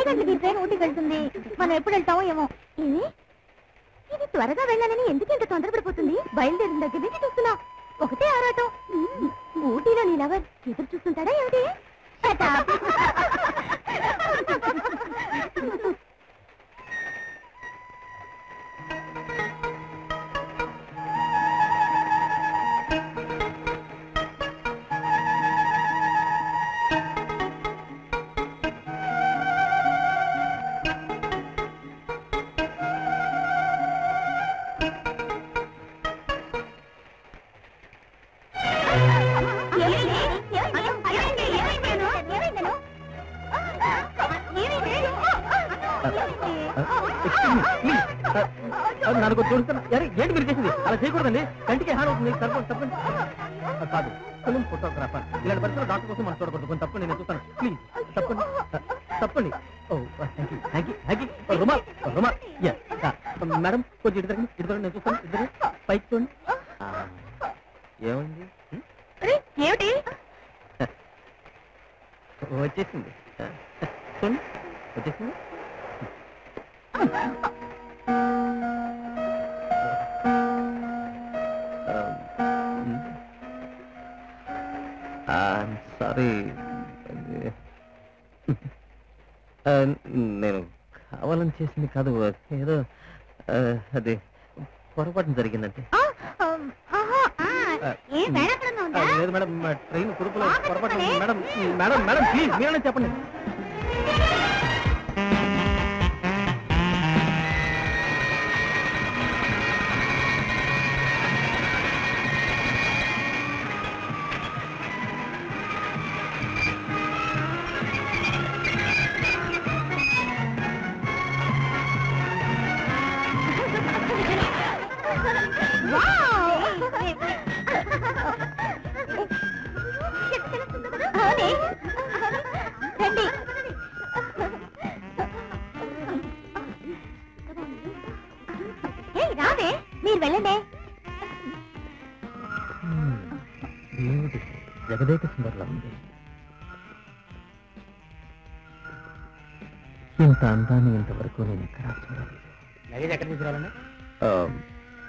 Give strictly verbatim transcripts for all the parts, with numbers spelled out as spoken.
ఎన్ని గంటలకి ట్రైన్ ఊటి వెళ్తుంది? మనం ఎప్పుడు వెళ్తామో ఏమో. ఇది త్వరగా వెళ్ళాలని ఎందుకంటే తొందరపడిపోతుంది. బయలుదేరిన దగ్గర నుంచి చూస్తున్నా ఒకటే ఆరాటం. ఊటీలో నీలవర్ ఎదురు చూస్తుంటాడా ఏమిటి? కాదు, ఏదో అదే పొరపాటు జరిగిందంటే. లేదు మేడం, ట్రైన్ కురుపులో పొరపాటు. మేడం మేడం మేడం ప్లీజ్ మీరని చెప్పండి.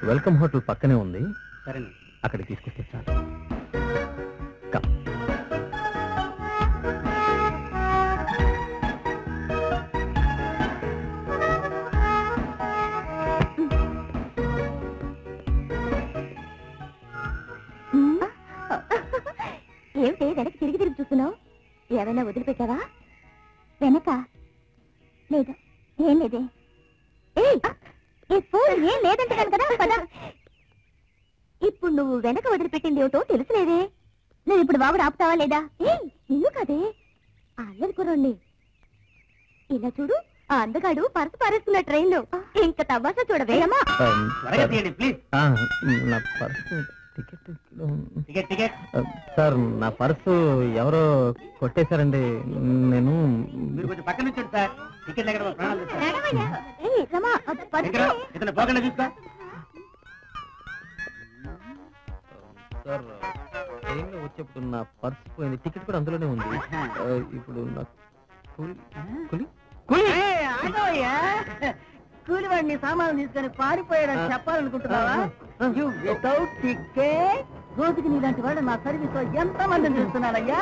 వెల్కమ్ హోటల్ పక్కనే ఉంది, అక్కడ తీసుకొస్తే చాలు. ఏమిటే వెనక్కి తిరిగి తిరిగి చూస్తున్నావు? ఏమైనా వదిలిపెట్టావా? వెనక లేదా? ఏం లేదే. ఏం లేదంటే కదా కదా. ఇప్పుడు నువ్వు వెనక వదిలిపెట్టింది ఏమిటో తెలుసులేదే. నువ్వు ఇప్పుడు బాబుడు ఆపుతావా లేదా? నిన్ను కదే, అల్లరి కుర్రాడిని. ఇలా చూడు, ఆ అందగాడు పరసు పారేస్తున్న ట్రైన్ లో. ఇంకా తమాషా చూడవేయమ్మా. సార్, నా పర్సు ఎవరో కొట్టేశారండి. నేను వచ్చేప్పుడు నా పర్సు పోయింది, టికెట్ కూడా అందులోనే ఉంది. ఇప్పుడు కూలివాడిని సామాన్లు తీసుకొని పారిపోయాడని చెప్పాలనుకుంటున్నావా? రోజుకి నీలాంటి వాడు నా సర్వీస్ లో ఎంత మందిని చూస్తున్నానయ్యా.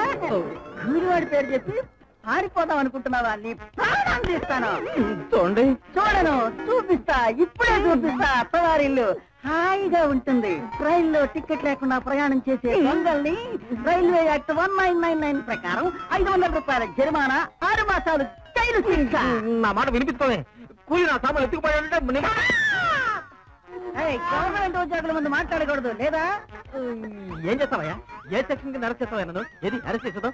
కూలివాడి పేరు చెప్పి పారిపోదాం అనుకుంటున్నావా? నీ ప్రాణం తీస్తాను. చూడండి, చూడను, చూపిస్తా, ఇప్పుడే చూపిస్తా. అత్తవారిల్లు హాయిగా ఉంటుంది. రైల్లో టికెట్ లేకుండా ప్రయాణం చేసే దొంగల్ని railway act one nine nine nine ప్రకారం ఐదు వందల రూపాయల జరిమానా, ఆరు మాసాలు జైలు శిక్ష. నా మాట వినిపిస్తుంది. కూలి నా సామాన్ ఎత్తుకుపోయాడంటే గవర్నమెంట్ ఉద్యోగుల ముందు మాట్లాడకూడదు లేదా? ఏం చేస్తావయ్యా? ఏ సెక్షన్ కింద అరెస్ట్ చేస్తావా? నన్ను ఏది అరెస్ట్ చేస్తా?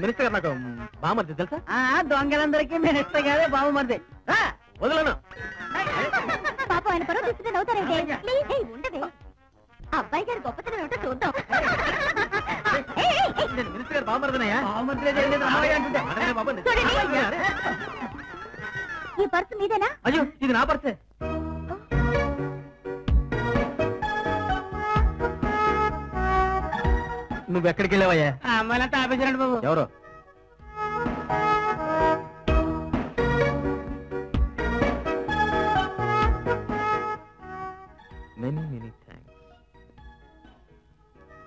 మినిస్టర్ గారు నాకు బావమరిది తెలుసా? దొంగలందరికీ మినిస్టర్ గారే బావమరిది. వదలను. అబ్బాయి గారు గొప్పతనం ఏమిటో చూద్దాం. మినిస్టర్ గారు బావమరిదనయ్యా. ఈ పర్సు మీదేనా? అయ్యో, ఇది నా పర్సే. నువ్వు ఎక్కడికి వెళ్ళావయ్యా? అమ్మాయిలంతా ఆపేశారండి బాబు. ఎవరు?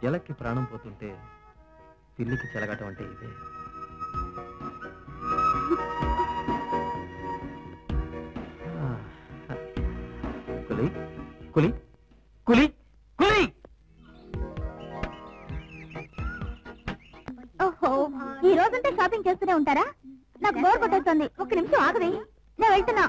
జలకి ప్రాణం పోతుంటే పిల్లికి చెలగటం అంటే ఇదే. కులి కులి కులి కులి. ఓహో, ఈ రోజంతా షాపింగ్ చేస్తూనే ఉంటారా? నాకు బోర్ కొట్టేస్తుంది. ఒక నిమిషం ఆగవే, నేను వెళ్తున్నా.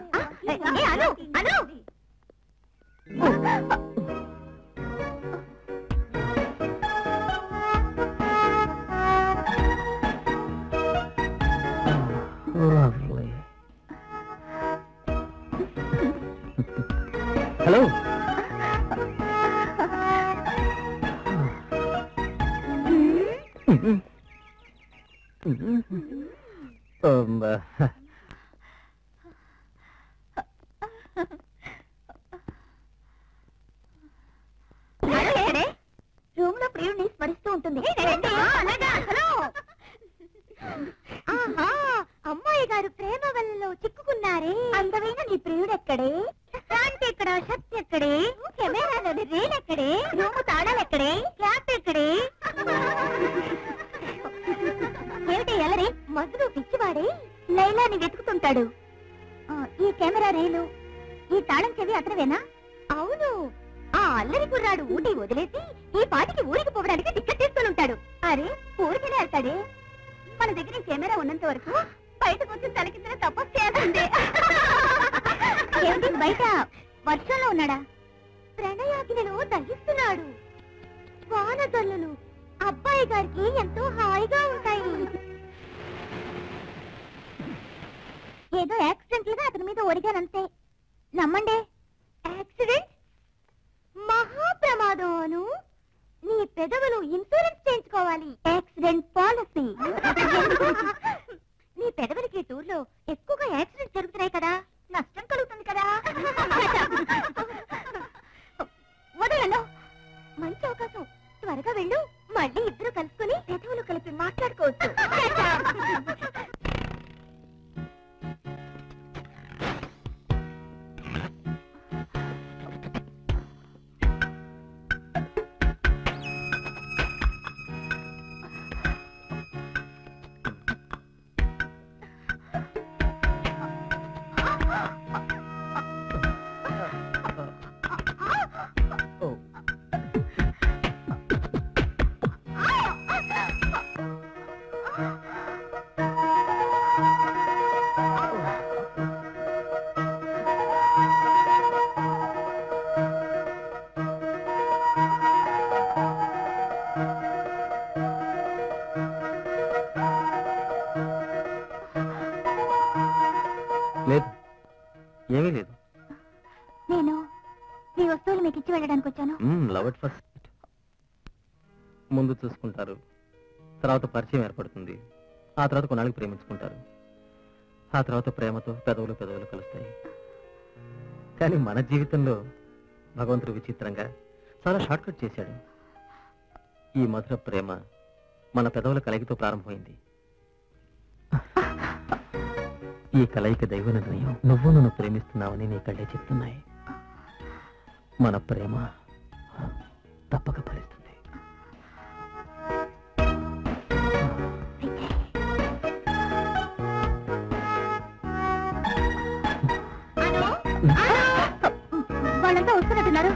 హలో, అమ్మాయి గారు ప్రేమ వలలో చిక్కుకున్నారే. అందమైన నీ ప్రియుడు ఎక్కడే? శాంతి ఎక్కడ? శక్తి ఎక్కడే? కెమెరా నది రీల్ ఎక్కడే? రూము తాళాలు ఎక్కడే? క్లాప్ ఎక్కడే? ఏమిటి ఎలరే మధుడు పిచ్చివాడే లైలాని వెతుకుతుంటాడు. ఈ కెమెరా రీలు, ఈ తాళం చెవి అతనివేనా? అవును, ఆ అల్లరి కుర్రాడు ఊటి వదిలేసి ఈ పాటికి ఊరికి పోవడానికి టికెట్ తీసుకుని ఉంటాడు. అరే ఊరికనే వెళ్తాడే. మన దగ్గర కెమెరా ఉన్నంత వరకు బయట కొంచెం తలకిందర తపస్సు చేయాల్సిందే. బయట వర్షంలో ఉన్నాడా? ప్రణయాకిలో దహిస్తున్నాడు. వాన తల్లులు అబ్బాయి గారికి ఎంతో హాయిగా ఉంటాయి. ఏదో యాక్సిడెంట్ గా అతని మీద ఒరిగానంతే. నమ్మండి, యాక్సిడెంట్ మహాప్రమాదం అను. నీ పెదవులు ఇన్సూరెన్స్ చేయించుకోవాలి, యాక్సిడెంట్ పాలసీ. నీ పెదవులకి టూర్ లో ఎక్కువగా యాక్సిడెంట్ జరుగుతున్నాయి కదా, నష్టం కలుగుతుంది కదా. వదలండు, మంచి అవకాశం, త్వరగా వెళ్ళు. మళ్ళీ ఇద్దరు కలుసుకుని పెదవులు కలిపి మాట్లాడుకోవచ్చు. ఏమీ లేదు, నేను మీ వస్తువులు మీకు ఇచ్చి వెళ్ళడానికి వచ్చాను. Love at first sight. ముందు చూసుకుంటారు, తర్వాత పరిచయం ఏర్పడుతుంది, ఆ తర్వాత కొన్నాళ్ళకి ప్రేమించుకుంటారు, ఆ తర్వాత ప్రేమతో పెదవులు పెదవులు కలుస్తాయి. కానీ మన జీవితంలో భగవంతుడు విచిత్రంగా చాలా షార్ట్ కట్ చేశాడు. ఈ మధుర ప్రేమ మన పెదవుల కలయికతో ప్రారంభమైంది. ఈ కలయిక దైవ నిర్ణయం. నువ్వు నన్ను ప్రేమిస్తున్నావని నీ కళ్ళే చెప్తున్నాయి. మన ప్రేమ తప్పక ఫలిస్తుంది. వాళ్ళంతా వస్తున్నట్టున్నారు.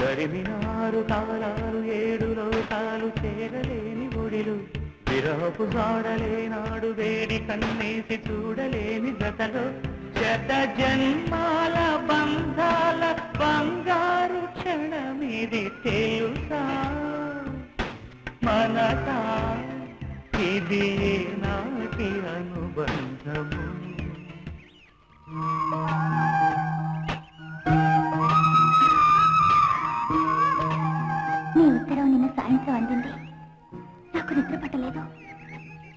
తరిమినారు తారాలు ఏడు లోకాలు చేరలేని ఒడిలు, విరహపు జాడలేనాడు వేడి కన్నేసి చూడలేని జతలు, శత జన్మాల బంధాల బంగారు క్షణమిది. తెలుసా మనసా ఇది నాటి అనుబంధము. అందింది నాకు నిద్ర పట్టలేదు.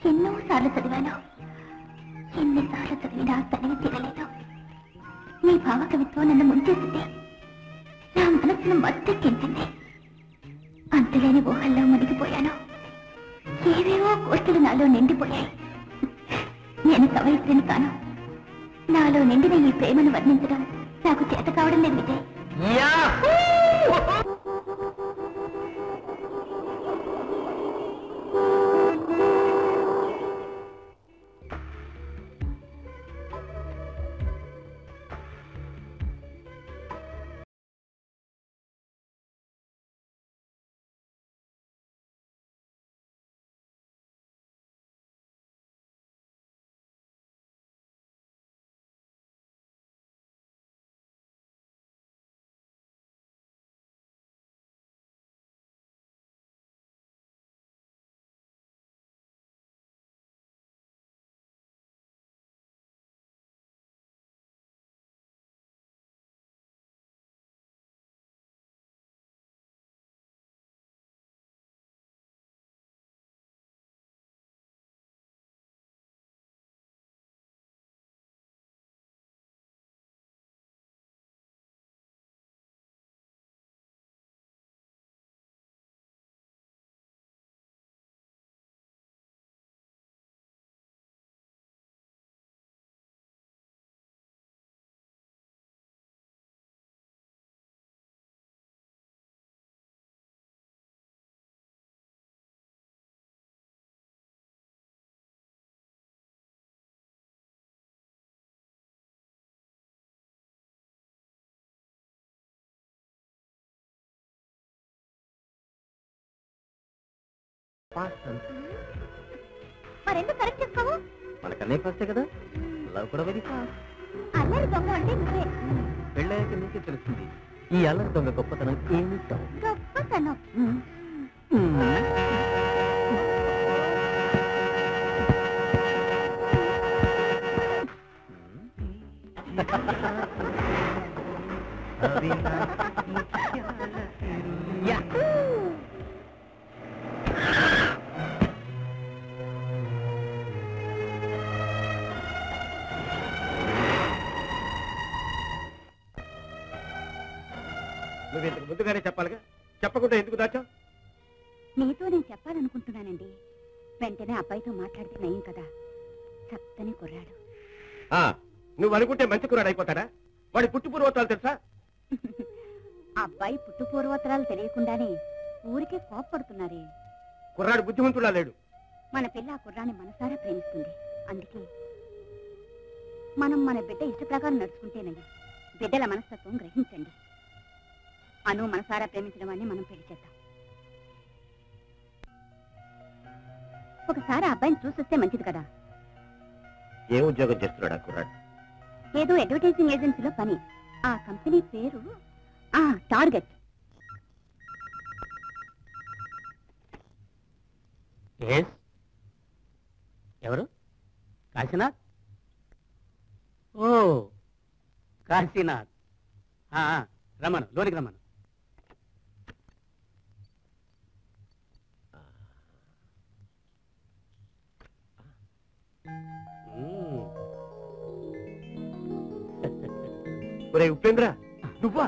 ఎన్నో సార్లు చదివాను, ఎన్నిసార్లు చదివినా చదివి తీరలేదు. నీ భావ కవిత్వం నన్ను ముంచేసింది. నా మనసును మత్తు కించింది. అంతులేని ఊహల్లో మునిగిపోయాను. ఏవేవో కోర్టులు నాలో నిండిపోయాయి. నేను సవైద్యుని కాను. నాలో నిండిన ఈ ప్రేమను వర్ణించడం నాకు చేత కావడం లేదు విజయ్. మరెందుకు కరెక్ట్ చెప్తావు? మనకన్నా ఫాస్టే కదా. లవ్ కూడా వెరీ ఫాస్ట్. అల్లరి దొంగ అంటే నువ్వే. పెళ్ళయ్యాక నీకే తెలుస్తుంది ఈ అల్లరి దొంగ గొప్పతనం ఏమి. గొప్పతనం ముందుగానే చెప్పాలిగా, చెప్పకుండా ఎందుకు దాచావు? నీతో నేను చెప్పాలనుకుంటున్నానండి. వెంటనే అబ్బాయితో మాట్లాడితే నయం కదా. చక్కని కుర్రాడు. నువ్వు అనుకుంటే మంచి కుర్రాడు అయిపోతాడా? వాడి పుట్టు పూర్వోత్తరాలు తెలుసా? అబ్బాయి పుట్టు పూర్వోత్తరాలు తెలియకుండానే ఊరికే కోపడుతున్నారే. కుర్రాడు బుద్ధిమంతుడా లేడు. మన పిల్ల ఆ కుర్రాన్ని మనసారా ప్రేమిస్తుంది. అందుకే మనం మన బిడ్డ ఇష్ట ప్రకారం నడుచుకుంటేనండి. బిడ్డల మనస్తత్వం గ్రహించండి. అను మనసారా ప్రేమించిన వాడిని మనం పెళ్లి చేద్దాం. ఒకసారి అబ్బాయిని చూసిస్తే మంచిది కదా. ఏ ఉద్యోగం చేస్తున్నాడా కుర్రాడు? ఏదో అడ్వర్టైజింగ్ ఏజెన్సీలో పని. ఆ కంపెనీ పేరు ఆ టార్గెట్. ఎవరు? కాశీనాథ్. ఓ కాశీనాథ్, రమణ లోనికి రమణ. ఒరే ఉపేంద్ర, నువ్వా?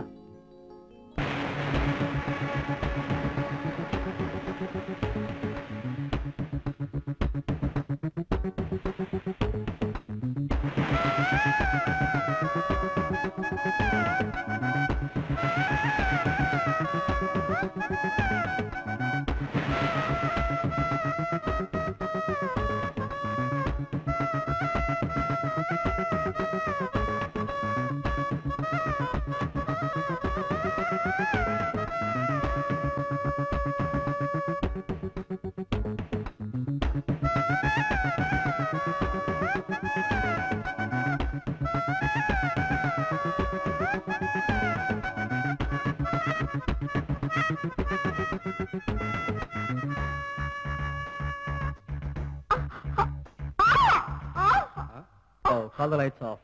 All the lights off.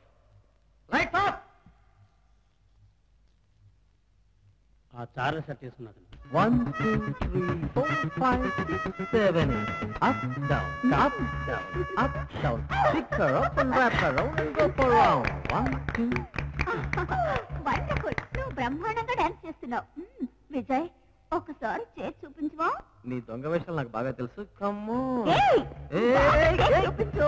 Lights off. Ah, charger set చేసుకున్నాను. one two three four five six seven eight. Up down, up down, up down. Pick her up and wrap her around and go for round. one two. Wonderful. నువ్వు బ్రహ్మాండంగా dance చేస్తున్నావు. విజయ్ ఒకసారి చేసి చూపించవా? నీ దొంగ వేషాలు నాకు బాగా తెలుసు. కమ్మో చూపించు.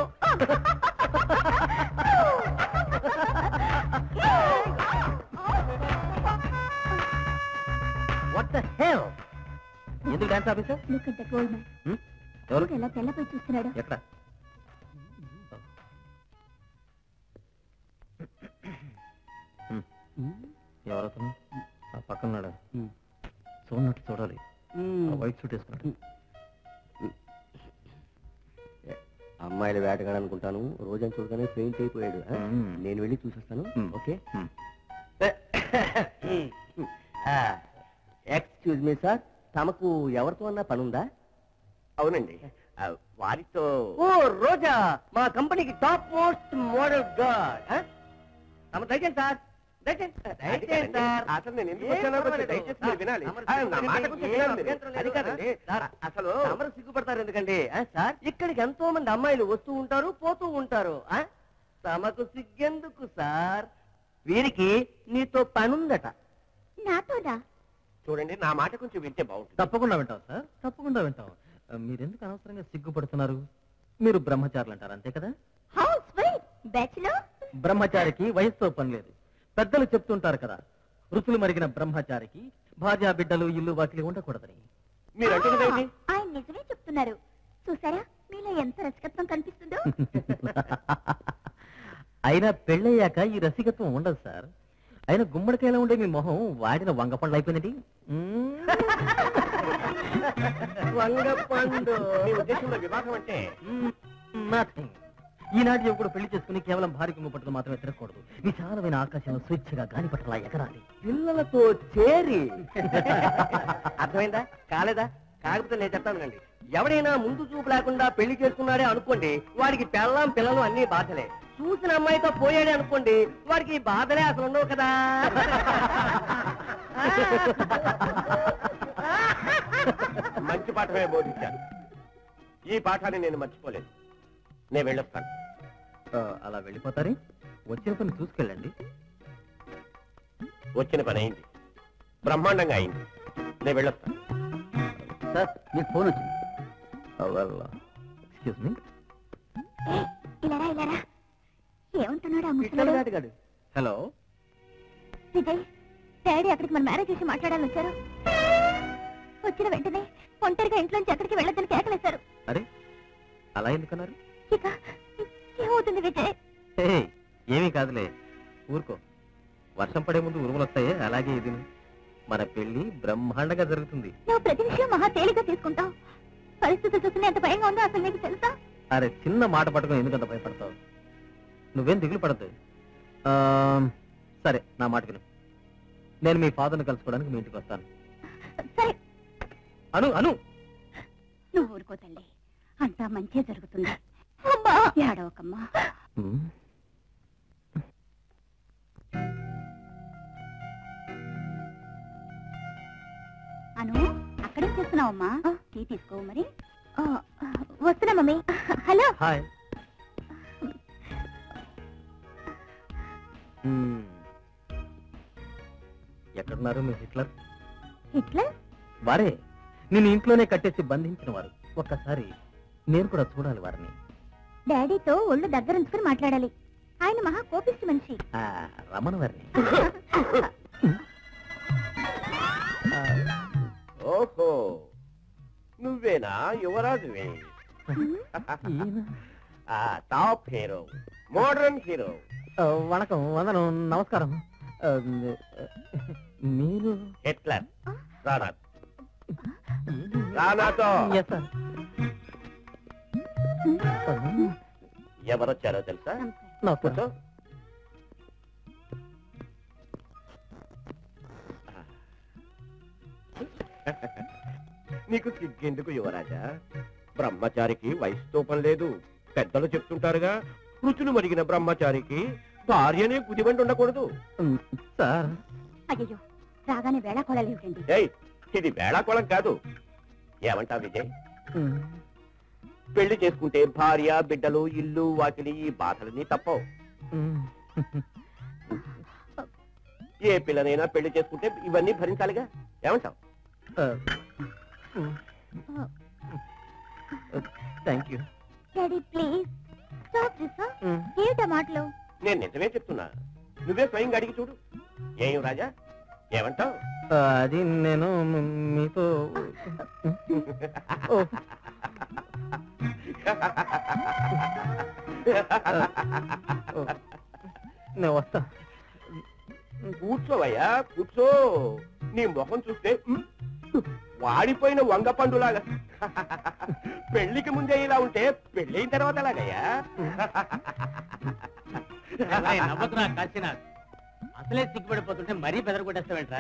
What the hell? ఎందుకు dance officer? Look at the gold man. ఎవరు ఎలా తెల్లపై చూస్తున్నాడు? ఎక్కడ? ఎవరతను? ఆ పక్కన ఉన్నాడు. చూడనట్టు చూడాలి. వైట్ సూట్ వేసుకున్నాడు. అమ్మాయిలు వేటగాడనుకుంటాను. రోజని చూడగానే ఫెయింట్ అయిపోయాడు. నేను వెళ్ళి చూసేస్తాను. ఓకే. ఎక్స్క్యూజ్ మీ సార్, తమకు ఎవరితో అన్నా పనుందా? అవునండి, వారితో. ఓ రోజా, మా కంపెనీకి టాప్ మోస్ట్ మోడల్ గార్డ్. తమ దయచేయండి సార్, దయచేయండి సార్. అసలు నేను ఎందుకు వచ్చాను? దయచేసి మీరు వినాలి. అసలు ఎవరు సిగ్గుపడతారు ఎందుకండి సార్? ఇక్కడికి ఎంతో మంది అమ్మాయిలు వస్తూ ఉంటారు, పోతూ ఉంటారు. తమకు సిగ్గెందుకు సార్? వీరికి నీతో పనుందట. నాతోదా? చూడండి, నా మాట కొంచెం వింటే బాగుంటుంది. తప్పకుండా వింటావు సార్, తప్పకుండా వింటావు. మీరెందుకు అనవసరంగా సిగ్గుపడుతున్నారు? మీరు బ్రహ్మచారులు అంటారు, అంతే కదా? బ్రహ్మచారికి వయసుతో పని లేదు. పెద్దలు చెప్తుంటారు కదా, ఋతులు మరిగిన బ్రహ్మచారికి భార్య బిడ్డలు ఇల్లు వాకిలి ఉండకూడదని. మీరు ఆయన నిజమే చెప్తున్నారు. చూసారా మీలో ఎంత రసికత్వం కనిపిస్తుందో. అయినా పెళ్ళయ్యాక ఈ రసికత్వం ఉండదు సార్. అయినా గుమ్మడికాయలో ఉండే మీ మొహం వాడిన వంగ పండ్లు అయిపోయిందండి. ఈనాటి ఎప్పుడు పెళ్లి చేసుకుని కేవలం భారీ గుమ్మపట్టులు మాత్రమే తిరగకూడదు. విశాలమైన ఆకాశంలో స్వేచ్ఛగా గాలి పట్ల ఎగరాలి, పిల్లలతో చేరి. అర్థమైందా? కాలేదా? కాకపోతే నేను చెప్తానండి, ఎవడైనా ముందు చూపు లేకుండా పెళ్లి చేసుకున్నాడే అనుకోండి, వాడికి పెళ్ళాం పిల్లలు అన్ని బాధలే. చూసిన అమ్మాయితో పోయాడే అనుకోండి, వాడికి బాధలే అసలు ఉండవు కదా. మంచి పాఠమే బోధించాను. ఈ పాఠాన్ని నేను మర్చిపోలేదు. నేను వెళ్ళొస్తాను. అలా వెళ్ళిపోతారే, వచ్చిన పని చూసుకెళ్ళండి. వచ్చిన పని అయింది, బ్రహ్మాండంగా అయింది. నేను వెళ్ళొస్తాను సార్. మీకు ఫోన్ వచ్చింది. Excuse me. ఇలారా ఇలారా. ఏమంటున్నాడు? హలో విజయ్, డాడీ అక్కడికి మన మ్యారేజ్ చేసి మాట్లాడాలని వచ్చారు. వచ్చిన వెంటనే ఒంటరిగా ఇంట్లోంచి అక్కడికి వెళ్ళొద్దని కేకలేశారు. అరే అలా ఎందుకన్నారు? ఇక ఏమవుతుంది విజయ్? ఏమీ కాదులే, ఊరుకో. వర్షం పడే ముందు ఉరుములు వస్తాయే, అలాగే ఇది. మన పెళ్లి బ్రహ్మాండంగా జరుగుతుంది. నువ్వు ప్రతి విషయం మహా తేలిగ్గా తీసుకుంటావు. పరిస్థితులు చూసుకునే అంత భయంగా ఉందో అసలు నీకు తెలుసా? అరే చిన్న మాట పట్టుకుని ఎందుకంత భయపడతావు? నువ్వేం దిగులు పడద్దు. సరే నా మాటకి నువ్వు, నేను మీ ఫాదర్ని కలుసుకోవడానికి మీ ఇంటికి వస్తాను. అను అను నువ్వు ఊరుకోతండి, అంతా మంచిగా జరుగుతుంది. ఏడవకమ్మా. అను అక్కడేం చేస్తున్నావమ్మా? టీ తీసుకో మరి. వస్తున్నా మమ్మీ. హలో. హాయ్. ఎక్కడున్నారు మీ హిట్లర్? హిట్లర్ వారే, నేను ఇంట్లోనే కట్టేసి బంధించిన వారు. ఒక్కసారి నేను కూడా చూడాలి వారిని. డాడీతో ఒళ్ళు దగ్గరుంచుకుని మాట్లాడాలి, ఆయన మహా కోపిష్టి మనిషి. రమణ వారిని. ఓహో నువ్వేనా? యువరాజువే. Top hero, modern hero. వణకం, వందనం, నమస్కారం. మీరు హిట్లర్? ఎవరొచ్చారో తెలుసా? నీకు సిగ్గేందుకు యువరాజా? బ్రహ్మచారికి వయసుతో పని లేదు. పెద్దలు చెప్తుంటారుగా, రుచులు మరిగిన బ్రహ్మచారికి భార్యనే గుదిబండి ఉండకూడదు. అయ్యో రాగానే వేళాకోళండి. ఇది వేళాకోళం కాదు. ఏమంటా విజయ్? పెళ్లి చేసుకుంటే భార్య బిడ్డలు ఇల్లు వాకిలి ఈ బాధలని తప్పవు. ఏ పిల్లనైనా పెళ్లి చేసుకుంటే ఇవన్నీ భరించాలిగా, ఏమంటావు? నేను నిజమే చెప్తున్నా, నువ్వే స్వయంగా అడిగి చూడు. ఏం రాజా ఏమంటావు? అది నేను మీతో నేను వస్తా. కూర్చోవయ్యా కూర్చో. నీ ముఖం చూస్తే వాడిపోయిన వంగ పండులాగా. పెళ్లికి ముందే ఇలా ఉంటే పెళ్ళైన తర్వాత ఎలాగయ్యా? నవ్వకురా కాశీనాథ్, అసలే సిగ్గుపడిపోతుంటే మరీ బెదరగొట్టేస్తావేంట్రా?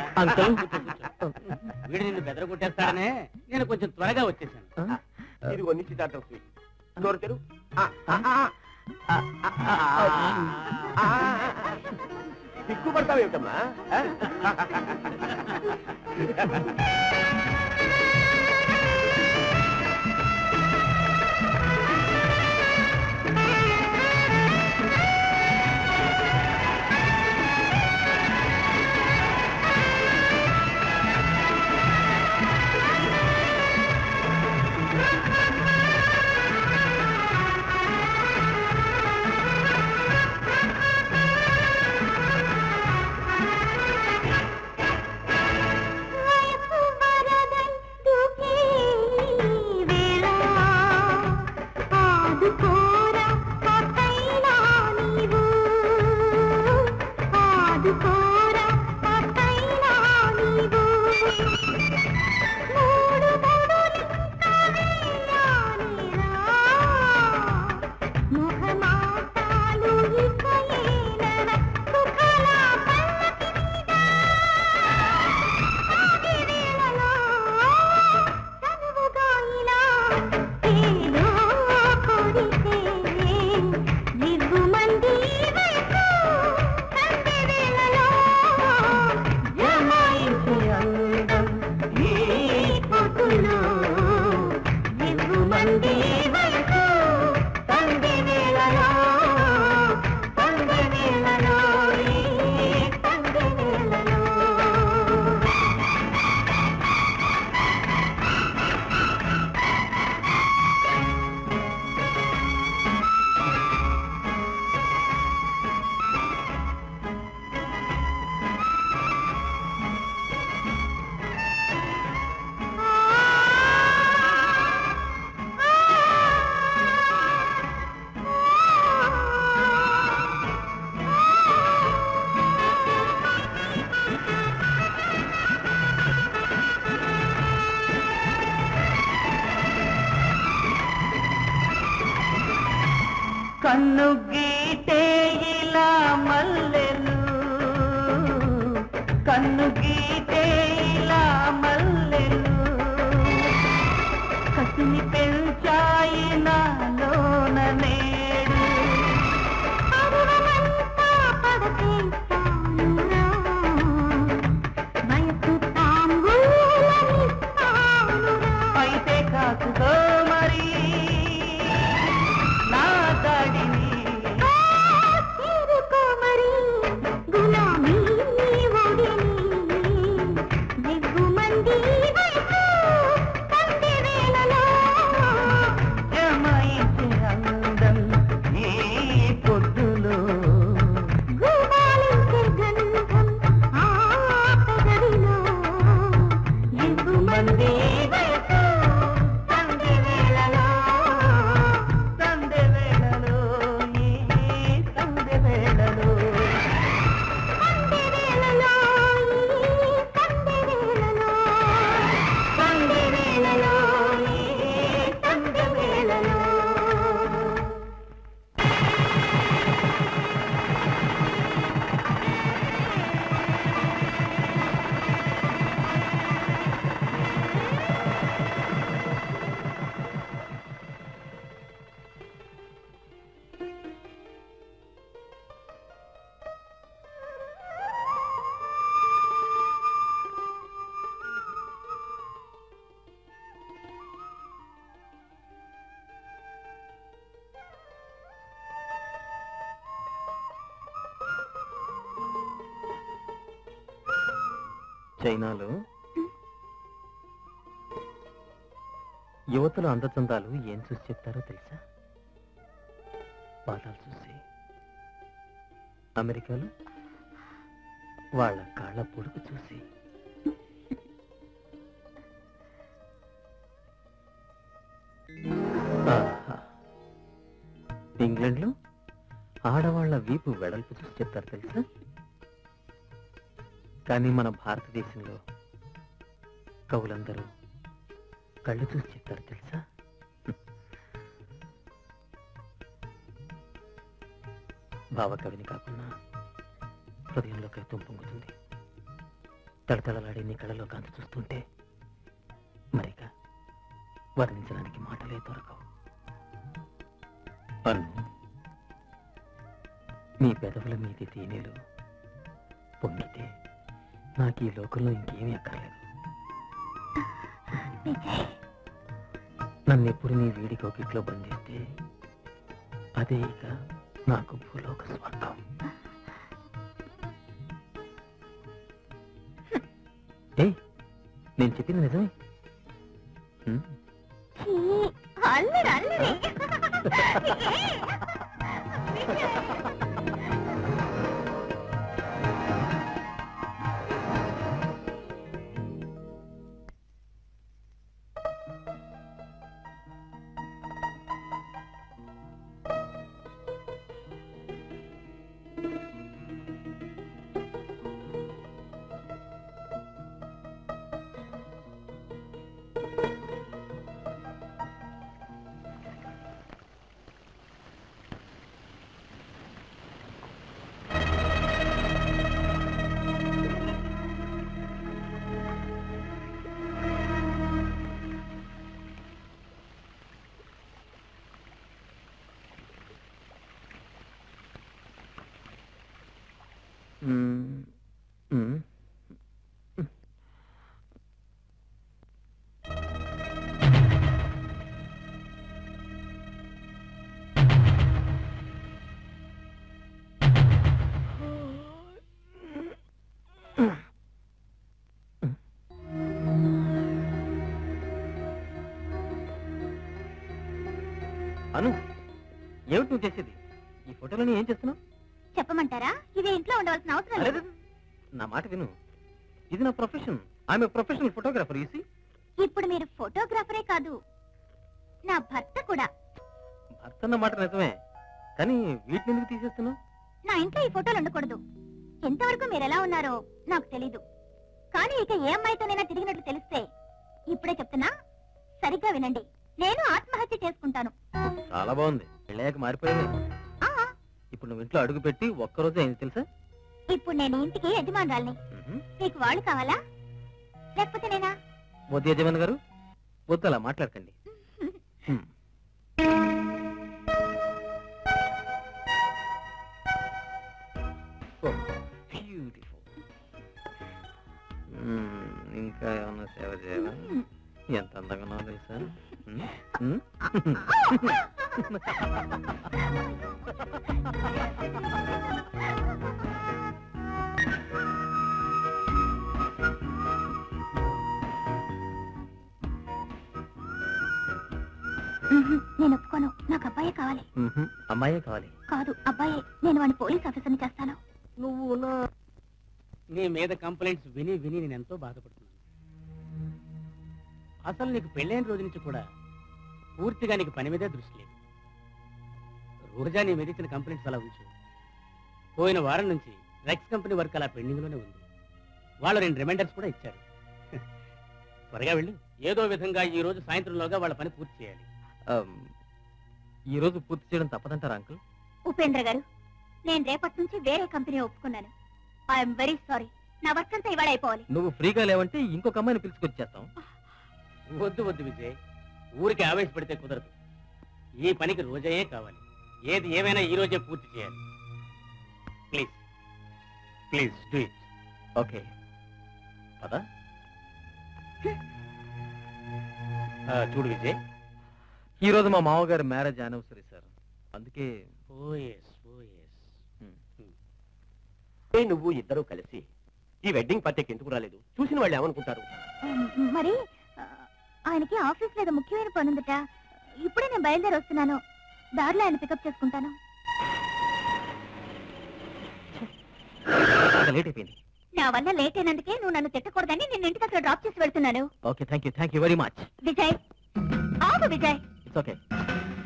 వీడు నిన్ను బెదరగొట్టేస్తానే నేను కొంచెం త్వరగా వచ్చేసాను. ఇది కొన్ని చిటాటం స్వీట్ దొరకరు. సిగ్గుపడతావేమిటమ్మా? చైనాలో యువతల అందచందాలు ఏం చూసి చెప్తారో తెలుసా? పాదాలు చూసి. అమెరికాలో వాళ్ళ కాళ్ళ పొడుగు చూసి. ఇంగ్లాండ్లో ఆడవాళ్ల వీపు వెడల్పు చూసి చెప్తారు తెలుసా? కానీ మన భారతదేశంలో కవులందరూ కళ్ళు చూసి చెప్తారు తెలుసా? భావకవిని కాకుండా హృదయంలో కవిత్వం పొంగుతుంది. తడతడలాడే నీ కళ్ళలో కాంతి చూస్తుంటే మరిక వర్ణించడానికి మాటలే దొరకవు. అన్ను నీ పెదవుల మీది తేనెలు పొంగితే నాకు ఈ లోకంలో ఇంకేమీ అక్కర్లేదు. నన్నెప్పుడు నీ వీడి కోకిట్లో బంధిస్తే అదే ఇక నాకు భూలోక స్వర్గం. ఏ నేను చెప్పింది నిజమే. అను, ఏమిటి నువ్వు చేసేది? ఈ ఫోటోలని ఏం చేస్తున్నావు చెప్పమంటారా? ఇదే ఇంట్లో ఉండవలసిన అవసరం లేదు. నా మాట విను, ఇది నా profession. I'm a professional photographer. ఈసి ఇప్పుడు మీరు ఫోటోగ్రాఫరే కాదు, నా భర్త కూడా. భర్త అన్న మాట నిజమే, కానీ వీటిని ఎందుకు తీసేస్తున్నావు? నా ఇంట్లో ఈ ఫోటోలు ఉండకూడదు. ఎంతవరకు మీరు ఎలా ఉన్నారో నాకు తెలీదు, కానీ ఇక ఏ అమ్మాయితోనైనా తిరిగినట్లు తెలిస్తే ఇప్పుడే చెప్తున్నా, సరిగ్గా వినండి, నేను ఆత్మహత్య చేసుకుంటాను. చాలా బాగుంది, వెళ్ళాక మారిపోయింది. ఇప్పుడు నువ్వు ఇంట్లో అడుగు పెట్టి ఒక్కరోజు అయింది తెలుసా? ఇప్పుడు నేను ఇంటికి యజమానురాలిని. మీకు వాళ్ళు కావాలా లేకపోతే నేనా? వద్దు యజమాని గారు, వద్దు, అలా మాట్లాడకండి. ఇంకా ఏమన్నా సేవ చేయాలా? ఎంత అందంగా ఉన్నావు తెలుసా? నేను ఒప్పుకోను, నాకు అబ్బాయే కావాలి. అమ్మాయే కావాలి. కాదు అబ్బాయే, నేను వాడిని పోలీస్ ఆఫీసర్ని చేస్తాను. నువ్వు నీ మీద కంప్లైంట్స్ విని విని నేను ఎంతో బాధపడుతున్నాను. అసలు నీకు పెళ్ళైన రోజు నుంచి కూడా పూర్తిగా నీకు పని మీదే దృష్టి లేదు. రోజా నీ మీద ఇచ్చిన కంప్లైంట్స్ అలా ఉంచు. పోయిన వారం నుంచి డ్రగ్స్ కంపెనీ వర్క్ అలా పెండింగ్లోనే ఉంది. వాళ్ళు రెండు రిమైండర్స్ కూడా ఇచ్చారు. త్వరగా వెళ్ళు, ఏదో విధంగా ఈ రోజు సాయంత్రంలోగా వాళ్ళ పని పూర్తి చేయాలి. ఈ రోజు పూర్తి చేయడం తప్పదంటారా అంకుల్? ఉపేంద్ర గారు, నేను రేపటి నుంచి వేరే కంపెనీ ఒప్పుకున్నాను. ఐఎమ్ వెరీ సారీ, నా వర్క్ అంతా ఇవాళ అయిపోవాలి. నువ్వు ఫ్రీగా లేవంటే ఇంకొక అమ్మాయిని పిలుచుకొచ్చేస్తాం. వద్దు వద్దు విజయ్, ఊరికి ఆవేశపడితే కుదరదు. ఈ పనికి రోజయే కావాలి. ఏది ఏమైనా ఈ రోజే పూర్తి చేయాలి. Please please do it. Okay పదా. చూడు విజయ్, ఈరోజు మా మామగారి మ్యారేజ్ యానివర్సరీ సార్, అందుకే. Oh yes oh yes. నువ్వు ఇద్దరు కలిసి ఈ వెడ్డింగ్ పార్టీకి ఎందుకు రాలేదు? చూసిన వాళ్ళు ఏమనుకుంటారు? మరి ఆయనకి ఆఫీస్ మీద ముఖ్యమైన పని ఉందట. ఇప్పుడే నేను బయలుదేరి వస్తున్నాను, దారిలో ఆయన పికప్ చేసుకుంటాను. నా వల్ల లేట్ అయినందుకే నువ్వు నన్ను తిట్టకూడదని నేను ఇంటికి అక్కడ డ్రాప్ చేసి వెళ్తున్నాను. Okay, thank you, thank you very much. Vijay ఆగు, విజయ్ ఇట్స్ ఓకే.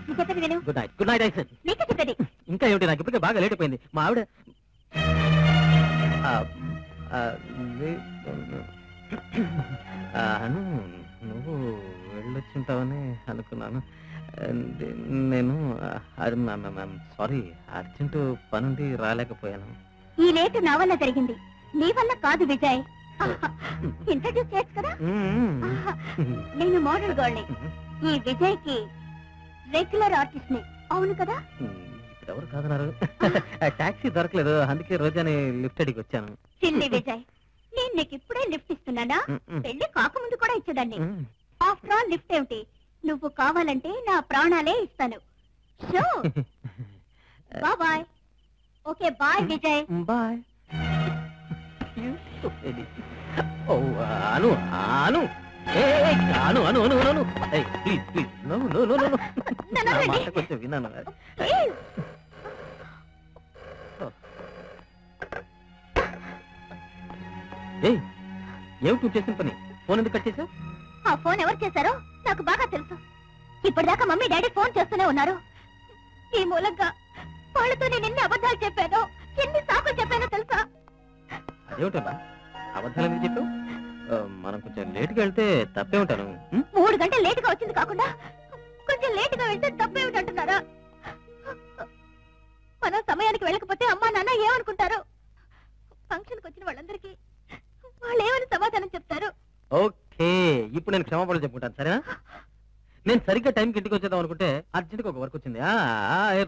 నీ చెప్పేది విను. Good night. గుడ్ నైట్ ఐసన్. నీకు చెప్పేది ఇంకా ఏమిటి? నాకు ఇప్పటికే బాగా లేట్ అయిపోయింది. మా ఆవిడ అను నువ్వు వెళ్ళొచ్చుంటావని అనుకున్నాను. నేను అది సారీ, అర్జెంటు పనుండి రాలేకపోయాను. ఈ లేటు నా వల్ల జరిగింది, నీ వల్ల కాదు విజయ్. ఇంట్రడ్యూస్ చేయొచ్చు కదా, నేను మోడల్ గోల్ని, ఈ విజయ్ కి రెగ్యులర్ ఆర్టిస్ట్ ని. అవును కదా, ఎవరు కాదన్నారు. టాక్సీ దొరకలేదు, అందుకే రోజాని లిఫ్ట్ అడిగి వచ్చాను. చిన్ని విజయ్, నేను నీకు ఇప్పుడే లిఫ్ట్ ఇస్తున్నానా? పెళ్లి కాకముందు కూడా ఇచ్చేదాన్ని. ఆఫ్టర్ ఆల్ లిఫ్ట్ ఏమిటి, నువ్వు కావాలంటే నా ప్రాణాలే ఇస్తాను. షో bye. Okay bye Vijay, bye. Anu Anu Anu Anu Anu Anu please please no no no no కొంచెం విన్నాను. ఏమిటి చేసిన పని? ఫోన్ ఎందుకు కట్ చేశావు? ఆ ఫోన్ ఎవరు చేశారో నాకు బాగా తెలుసు. ఇప్పటిదాకా మమ్మీ డాడీ ఫోన్ చేస్తూనే ఉన్నారు. ఈ మూలంగా వాళ్ళతో నేను ఎన్ని అబద్ధాలు చెప్పానో, ఎన్ని సాకులు చెప్పానో తెలుసా? అదేమిటమ్మా అబద్ధాలు ఎందుకు చెప్పావు? మనం కొంచెం లేటుగా వెళ్తే తప్పే ఉంటాను. మూడు గంటలు లేటుగా వచ్చింది కాకుండా కొంచెం లేటుగా వెళ్తే తప్పే ఉంటుంటారా? మనం సమయానికి వెళ్ళకపోతే అమ్మా నాన్న ఏమనుకుంటారు? ఫంక్షన్కి వచ్చిన వాళ్ళందరికీ వాళ్ళేమని సమాధానం చెప్తారు? ఓకే, ఇప్పుడు నేను క్షమాపణలు చెప్పుకుంటాను సరేనా? నేను సరిగ్గా టైంకి ఇంటికి వచ్చేద్దాం అనుకుంటే అర్జెంట్గా ఒక వర్క్ వచ్చింది.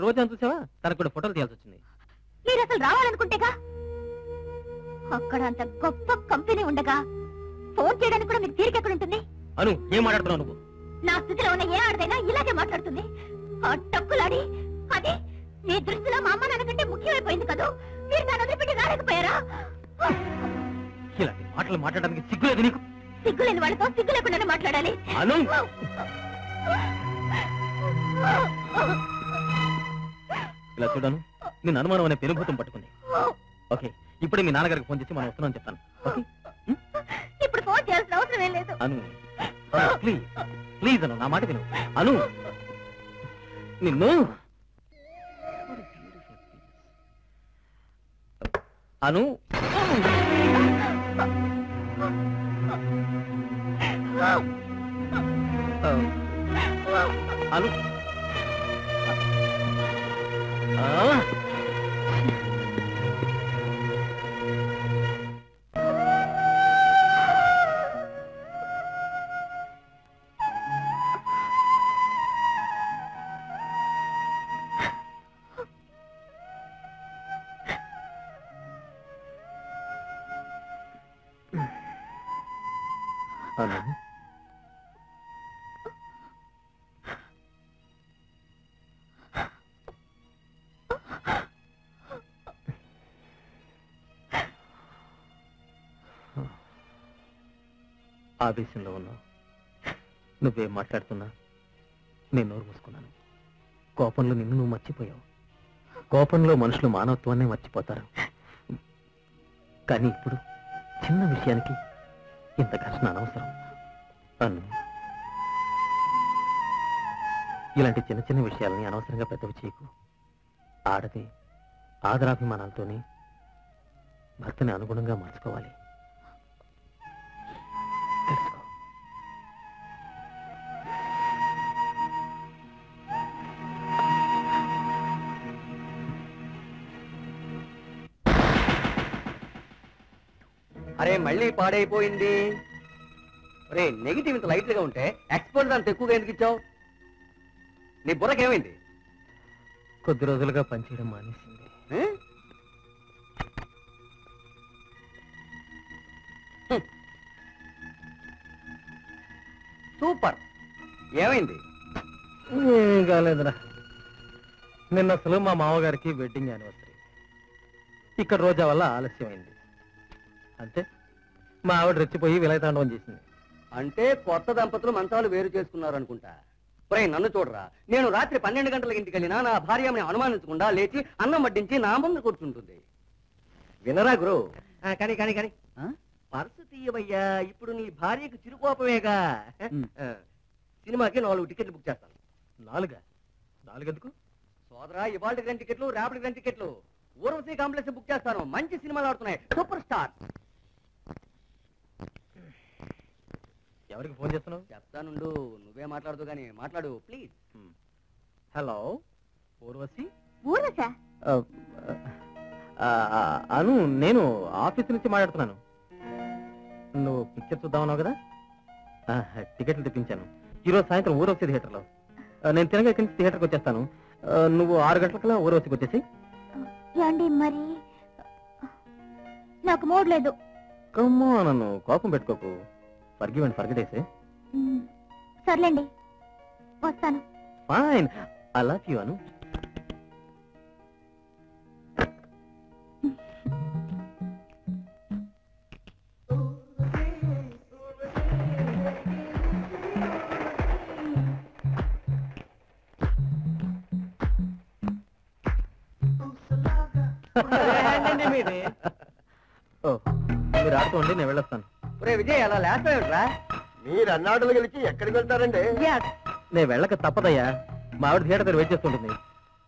రోజు అంత చూసావా, తనకు కూడా ఫోటోలు తీయాల్సి వచ్చింది. మీరు అసలు రావాలనుకుంటేగా, అక్కడ అంత గొప్ప కంపెనీ ఉండగా ఫోన్ చేయడానికి కూడా మీకు తీరిక ఎక్కడ ఉంటుంది? అను ఏం మాట్లాడుతున్నావు నువ్వు? నా స్థితిలో ఉన్న ఏ ఆడదైనా ఇలాగే మాట్లాడుతుంది. ఆ టక్కులాడి అది నీ దృష్టిలో మా అమ్మ నాన్నకంటే ముఖ్యమైపోయింది కదా, మీరు దాన్ని వదిలిపెట్టి రాలేకపోయారా? ఇలాంటి మాటలు మాట్లాడడానికి సిగ్గులేదు నీకు? సిగ్గులేని వాళ్ళతో సిగ్గు లేకుండా మాట్లాడాలి. అను ఇలా చూడాను, నేను అనుమానం అనే పెనుభూతం పట్టుకుంది. ఓకే, ఇప్పుడే మీ నాన్నగారికి ఫోన్ చేసి మనం వస్తున్నామని చెప్తాను. ఓకే, ఇప్పుడు ఫోన్ చేయాల్సిన అవసరమే లేదు. అను ప్లీజ్ ప్లీజ్ అను, నా మాట విను. అను నిన్ను అను అను ఆవేశంలో ఉన్నావు, నువ్వేం మాట్లాడుతున్నా నేను నోరు మూసుకున్నాను. కోపంలో నిన్ను నువ్వు మర్చిపోయావు. కోపంలో మనుషులు మానవత్వాన్ని మర్చిపోతారు. కానీ ఇప్పుడు చిన్న విషయానికి ఇంత ఘర్షణ అనవసరం అను. ఇలాంటి చిన్న చిన్న విషయాలని అనవసరంగా పెద్దవి చేయకు. ఆడది ఆదరాభిమానాలతోనే భర్తని అనుగుణంగా మార్చుకోవాలి. అరే మళ్ళీ పాడైపోయింది. అరే నెగిటివ్ ఇంత లైట్గా ఉంటే ఎక్స్పోజ్ అంత ఎక్కువగా ఎందుకు ఇచ్చావు? నీ బుర్రకేమైంది? కొద్ది రోజులుగా పనిచేయడం మానేసింది. సూపర్. ఏమైంది? ఏం కాలేదురా. నిన్న అసలు మా మామగారికి వెడ్డింగ్ యానివర్సరీ, ఇక్కడ రోజా వల్ల ఆలస్యమైంది. అంతే మా ఆవిడ రెచ్చిపోయి విలయతాండవం చేసింది. అంటే కొత్త దంపతులు మంచాలు వేరు చేసుకున్నారు అనుకుంటా. ప్రై నన్ను చూడరా, నేను రాత్రి పన్నెండు గంటలకు ఇంటికి వెళ్ళినా నా భార్య అనుమానించకుండా లేచి అన్నం వడ్డించి నా ముందు కూర్చుంటుంది. వినరా గురు? కానీ కానీ కానీ పర్సు తీయవయ్యా, ఇప్పుడు నీ భార్యకు చిరుకోపమేగా. సినిమాకి నాలుగు టికెట్లు బుక్ చేస్తాను. నాలుగా? నాలుగెందుకు సోదరా? ఇవాళ రెండు టికెట్లు, రేపటి రెండు టికెట్లు. ఊర్వశీ కాంప్లెక్స్ బుక్ చేస్తాను, మంచి సినిమాలు ఆడుతున్నాయి, సూపర్ స్టార్. ఎవరికి ఫోన్ చేస్తున్నావు? చెప్తాను, నువ్వే మాట్లాడదు కానీ. మాట్లాడు ప్లీజ్. హలో ఊర్వశీ. ఊర్వశా? అను, నేను ఆఫీస్ నుంచి మాట్లాడుతున్నాను. నువ్వు పిక్చర్ చూద్దామన్నావు కదా, టికెట్లు తెప్పించాను. ఈరోజు సాయంత్రం ఊర్వశీ థియేటర్లో. నేను తినగా ఇక్కడి నుంచి థియేటర్కి వచ్చేస్తాను. నువ్వు ఆరు గంటలకల్లా ఊర్వశికి వచ్చేసి. మరి నాకు మూడ్ లేదు. కమ్మా, నన్ను కోపం పెట్టుకోకు. ఫర్గివ్వండి, ఫర్గటేసే. సర్లేండి, వస్తాను. Fine, I love you Anu. మీరు ఆడుకోండి, నేను వెళ్ళొస్తాను. విజయ్, అలా లేకపోయింట్రా? మీరు అన్నాడు గెలిచి ఎక్కడికి వెళ్తారండి? నేను వెళ్ళక తప్పదయ్యా, మా ఆవిడ థియేటర్ దగ్గర వెయిట్ చేస్తుంటుంది.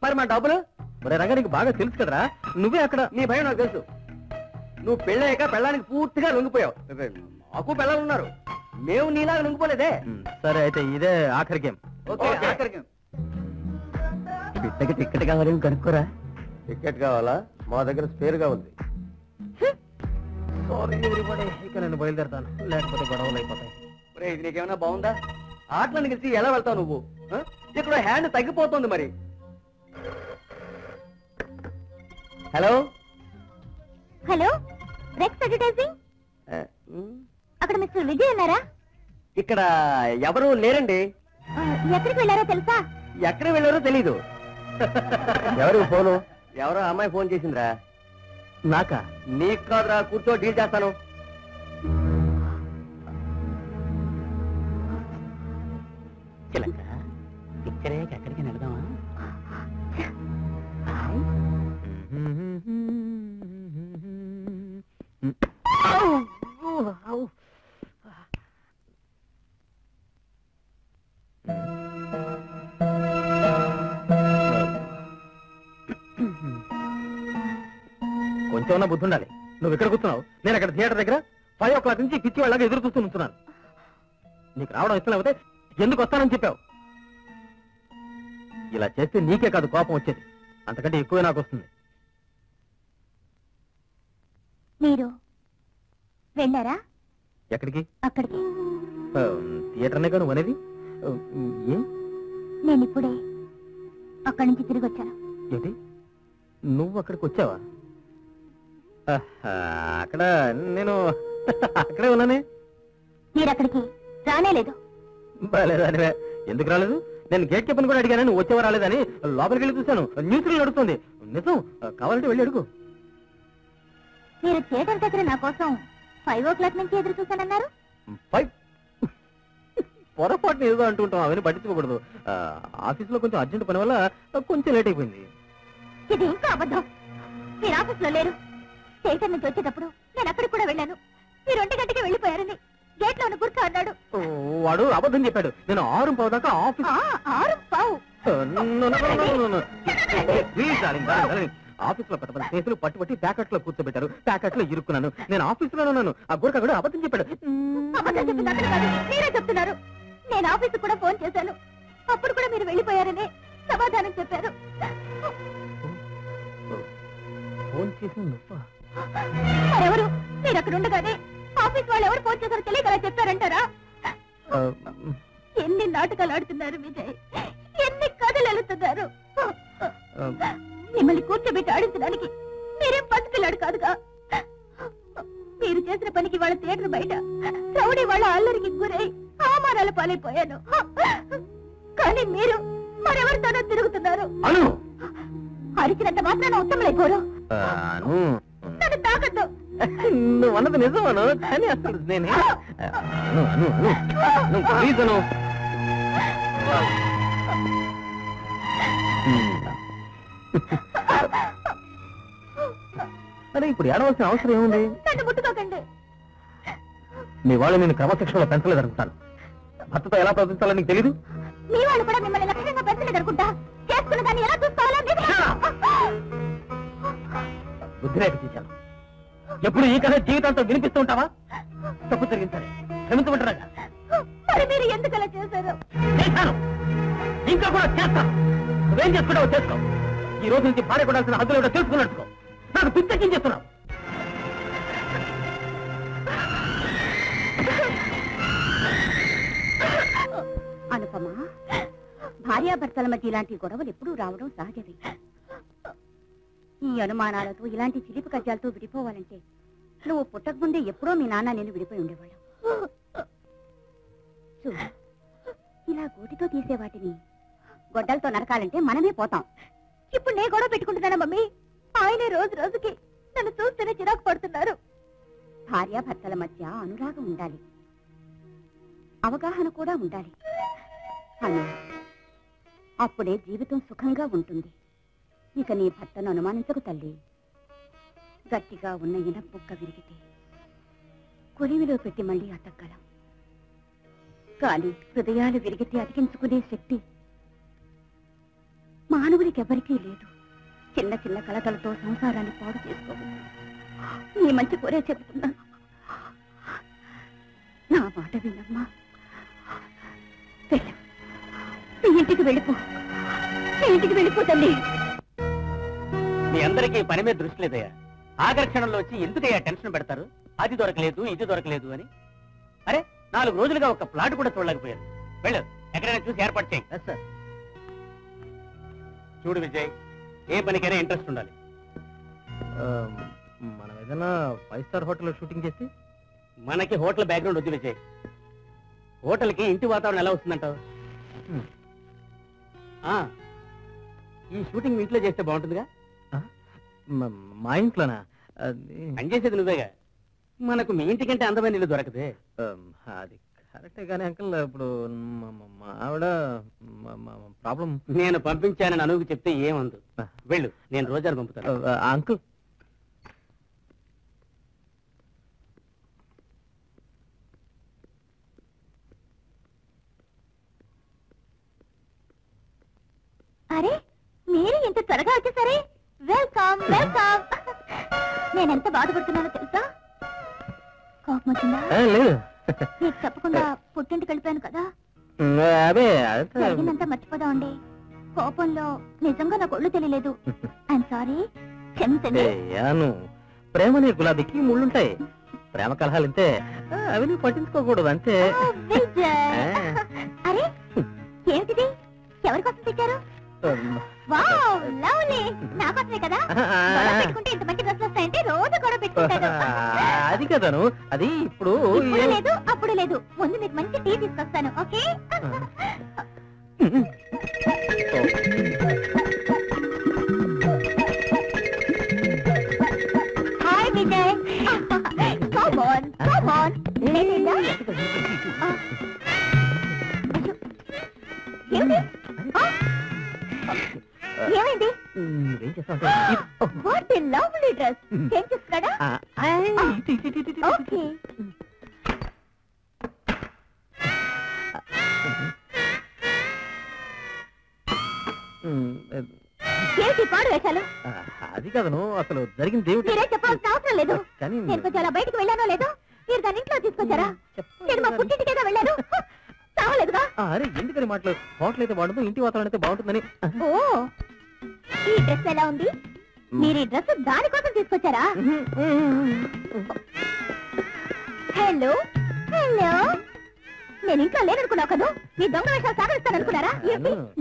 మరి మా డబ్బులు? మరి రంగా, నీకు బాగా తెలుసు కదరా, నువ్వే అక్కడ. నీ భయం నాకు తెలుసు. నువ్వు పెళ్ళయ్యాక పెళ్ళానికి పూర్తిగా లొంగిపోయావు. మాకు పిల్లలు ఉన్నారు, మేము నీలాగా లొంగిపోలేదే. సరే అయితే ఇదే ఆఖరి గేమ్. బిడ్డకి టికెట్ కావాలేమో కనుక్కోరా. టికెట్ కావాలా? మా దగ్గర స్పేర్గా ఉంది. నేను బయలుదేరతాను, లేకపోతే గొడవలు అయిపోతాయి. ఇది నీకేమైనా బాగుందా? ఆటలను గెలిచి ఎలా వెళ్తావు నువ్వు? ఇక్కడ హ్యాండ్ తగ్గిపోతుంది మరి. Hello hello, Rex advertising. అక్కడ మిస్టర్ విజయ్ ఉన్నారా? ఇక్కడ ఎవరు లేరండి. ఎక్కడికి వెళ్ళారో తెలుసా? ఎక్కడికి వెళ్ళారో తెలీదు. ఎవరు ఫోను? ఎవరో అమ్మాయి ఫోన్ చేసిందిరా. నాకా? నీకు కాదురా, కూర్చో, డీల్ చేస్తాను. ఇక్కడే ఎక్కడికి వెళ్దామా? కొంచెమన్నా బుద్ధి ఉండాలి. నువ్వు ఇక్కడ కూర్చున్నావు, నేను అక్కడ థియేటర్ దగ్గర ఫైవ్ ఓ క్లాక్ నుంచి పిచ్చి వాళ్ళగా ఎదురు చూస్తూ ఉంటున్నాను. నీకు రావడం ఇష్టం లేకపోతే ఎందుకు వస్తానని చెప్పావు? ఇలా చేస్తే నీకే కాదు కోపం వచ్చేది, అంతకంటే ఎక్కువే నాకు వస్తుంది. మీరు వెళ్ళారా ఎక్కడికి? అక్కడికి థియేటర్నే కాదు అనేది. నేను ఇప్పుడే అక్కడి నుంచి తిరిగి వచ్చాను. ఏంటి, నువ్వు అక్కడికి వచ్చావా? అక్కడ నేను అక్కడే ఉన్నానే. మీరు అక్కడికి రానేలేదు. ఎందుకు రాలేదు? నేను గేట్ కీపర్ని కూడా అడిగాను, నువ్వు వచ్చేవా రాలేదని. లోపలికి వెళ్ళి చూశాను, న్యూస్ లో నడుస్తుంది. నిజం కావాలంటే వెళ్ళి అడుగు. మీరు థియేటర్ దగ్గర నా కోసం ఫైవ్ ఓ క్లాక్ నుంచి ఎదురు చూశానన్నారు. ఫైవ్ పొరపాటున ఏదో అంటుంటాం, అవన్నీ పట్టించుకోకూడదు. ఆఫీస్ లో కొంచెం అర్జెంట్ పని వల్ల కొంచెం లేట్ అయిపోయింది. ఇది ఇంకా అబద్ధం. మీరు ఆఫీస్ లో లేరు. థియేటర్ నుంచి వచ్చేటప్పుడు నేను అక్కడికి కూడా వెళ్ళాను. మీరు ఒంటి గంటకి వెళ్ళిపోయారని గేట్ లో గుర్తు అన్నాడు. వాడు అబద్ధం చెప్పాడు. నేను ఆరు పావు దాకా ఆఫీస్. ఆఫీస్ లో పెద్ద పెద్ద కేసులు పట్టు పట్టి ప్యాకెట్ లో కూర్చోబెట్టారు. ప్యాకెట్ లో ఇరుక్కున్నాను. నేను ఆఫీస్ లో ఉన్నాను. ఆ గురక కూడా అబద్ధం చెప్పాడు. మీరే చెప్తున్నారు. నేను ఆఫీస్ కూడా ఫోన్ చేశాను, అప్పుడు కూడా మీరు వెళ్ళిపోయారని సమాధానం చెప్పారు. ఫోన్ చేసి మరెవరు? మీరు అక్కడ ఉండగానే ఆఫీస్ వాళ్ళు ఎవరు ఫోన్ చేశారో తెలియక చెప్తారంటారా? ఎన్ని నాటకాలు ఆడుతున్నారు విజయ్, ఎన్ని కథలు అలుతున్నారు. మిమ్మల్ని కూర్చోబెట్టి ఆడించడానికి మీరేం పసిపిల్లాడు కాదుగా. మీరు చేసిన పనికి వాళ్ళ థియేటర్ బయట రౌడీ వాళ్ళ అల్లరికి గురై అవమానాల పాలైపోయాను. కానీ మీరు మరెవరితోనో తిరుగుతున్నారు. అరిచినంత మాత్రాన ఉత్తములైపోరు. నన్ను తాకద్దు, నువ్వన్నది నిజమను కానీ అసలు నేనే రీజను అరే ఇప్పుడు ఏడవలసిన అవసరం ఏముంది? మీ వాళ్ళు నేను క్రమశిక్షణలో పెంచలేదు అనుకుంటాను. భర్తతో ఎలా ప్రవర్తించాలో నీకు తెలీదు. బుద్ధిరేఖ తీశాను. ఎప్పుడు ఈ కథ జీవితాంతో వినిపిస్తూ ఉంటావా? తప్పు జరిగించాలి, క్షమించమంటారా? ఇంకా కూడా చేస్తాను. నువ్వేం చేసుకుంటావో చేసుకో. ఈ రోజు నుంచి భార్య కొడాల్సిన హద్దులు కూడా తెలుసుకున్నట్టుకో. నాకు పిచ్చెక్కిం చేస్తున్నావు. అనుపమా, భార్యాభర్తల మధ్య ఇలాంటి గొడవలు ఎప్పుడూ రావడం సహజమే. ఈ అనుమానాలతో ఇలాంటి చిలిపి కజ్జాలతో విడిపోవాలంటే నువ్వు పుట్టకముందే ఎప్పుడో మీ నాన్న నేను విడిపోయి ఉండేవాళ్ళం. ఇలా గోటితో తీసే వాటిని గొడ్డలతో నరకాలంటే మనమే పోతాం. ఇప్పుడు నేను గొడవ పెట్టుకుంటున్నాను మమ్మీ. ఆయనే రోజు రోజుకి నన్ను చూస్తేనే చిరాకు పడుతున్నారు. భార్యాభర్తల మధ్య అనురాగం ఉండాలి, అవగాహన కూడా ఉండాలి. అప్పుడే జీవితం సుఖంగా ఉంటుంది. ఇక నీ భర్తను అనుమానించకు తల్లి. గట్టిగా ఉన్న ఇన బుక్క విరిగితే కొలివిలో పెట్టి మళ్ళీ అతకగలం. కానీ హృదయాలు విరిగితే అతికించుకునే శక్తి మానవులకెవరికీ లేదు. చిన్న చిన్న కలతలతో సంసారాన్ని పాడు చేసుకోవచ్చు. నీ మంచి కోరే చెప్తున్నాను, నా మాట వినమ్మా. వెళ్ళు, నీ ఇంటికి వెళ్ళిపో, నీ ఇంటికి వెళ్ళిపో తల్లి. మీ అందరికీ పని మీద దృష్టి లేదయ్యా. ఆకర్షణలో వచ్చి ఎందుకయ్యా టెన్షన్ పెడతారు? అది దొరకలేదు, ఇది దొరకలేదు అని. అరే, నాలుగు రోజులుగా ఒక ప్లాట్ కూడా చూడలేకపోయారు. వెళ్ళు, ఎక్కడైనా చూసి ఏర్పాటు చేయి. చూడు విజయ్, ఏ పనికైనా ఇంట్రెస్ట్ ఉండాలి. మనం ఏదైనా ఫైవ్ స్టార్ హోటల్లో షూటింగ్ చేసి. మనకి హోటల్ బ్యాక్గ్రౌండ్ వద్దు విజయ్. హోటల్కి ఇంటి వాతావరణం ఎలా వస్తుందంటావు? ఈ షూటింగ్ ఇంట్లో చేస్తే బాగుంటుందిగా. మా ఇంట్లోనా? పనిచేసేది నువ్వేగా. మనకు మీ ఇంటికంటే అందమైన ఇల్లు దొరకదే. అది కరెక్టే కానీ అంకుల్, ఇప్పుడు మా ఆవిడ ప్రాబ్లం. నేను పంపించానని అనువుకి చెప్తే ఏమందు. వెళ్ళు, నేను రోజాను పంపుతాను. అంకుల్, అరే మీరు ఇంత త్వరగా వచ్చేసరే. Welcome welcome. నేనెంత బాధపడుతున్నానో తెలుసా? కోపం వచ్చిందా? నీకు తప్పకుండా పుట్టింటికి వెళ్ళిపోయాను కదా, జరిగిందంతా మర్చిపోదామండి. కోపంలో నిజంగా నాకు ఒళ్ళు తెలియలేదు. ఐఎమ్ సారీ, క్షమించండి. ప్రేమ నీ గులాబీకి ముళ్ళుంటాయి. ప్రేమ కలహాలు ఇంతే, అవి నువ్వు పట్టించుకోకూడదు అంతే. అరే ఏమిటిది? ఎవరి కోసం పెట్టారు? Wow, lovely. నా కోసమే కదా. గొడవ పెట్టుకుంటే ఇంత మంచి డ్రెస్లు వస్తాయంటే రోజు గొడవ పెట్టుకుంటాను. అది కదను, అది ఇప్పుడు లేదు అప్పుడు లేదు. ముందు మీకు మంచి టీ తీసుకొస్తాను, okay? Hi Vijay, come on come on. ఏమైంది? What a lovely dress. Change చేస్తాడా? ఓకే. ఏంటి పాడు వేషాలు? అది కాదను, అసలు జరిగింది ఏమిటి? మీరే చెప్పాల్సిన అవసరం లేదు. నేను కొంచెం అలా బయటకు వెళ్ళానో లేదో మీరు దాని ఇంట్లో తీసుకొచ్చారా? నేను మా పుట్టింటికేదా వెళ్ళాను. అరే ఎందుకని మాట్లాడు? హోటల్ అయితే బాగుంటుంది, ఇంటి వాతావరణం అయితే బాగుంటుందని. ఓ, ఈ డ్రెస్ ఎలా ఉంది? మీరు ఈ డ్రెస్ దానికోసం తీసుకొచ్చారా? హలో హలో, నేను ఇంట్లో లేననుకున్నావు కదా. మీ దొంగ వేషాలు సాగరిస్తాను అనుకున్నారా?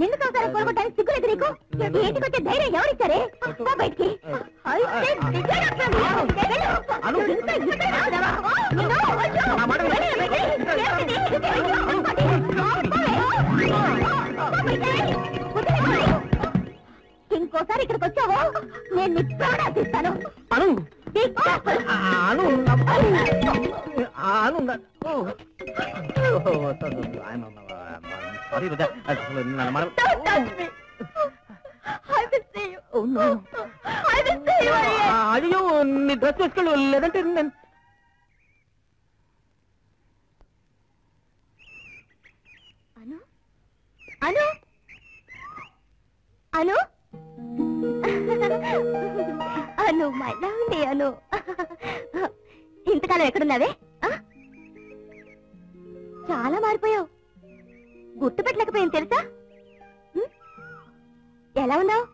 నిన్ను సంసారం కోరుకోవడానికి సిగ్గులేదు నీకు? ఇంటికొచ్చే ధైర్యం ఎవరిచ్చారే? బయటికి ఇంకోసారి ఇక్కడికి వచ్చావో నేను నిప్పు తీస్తాను. Sorry, Ruda. Don't touch me. I will see you. Oh, no. I will see you again. Are you in the dress? Let's Anu? Anu? Anu? Anu, my lovely Anu. ఇంతకాలం ఎక్కడున్నావే? చాలా మారిపోయావు. గుర్తుపెట్టలేకపోయింది తెలుసా? ఎలా ఉన్నావు?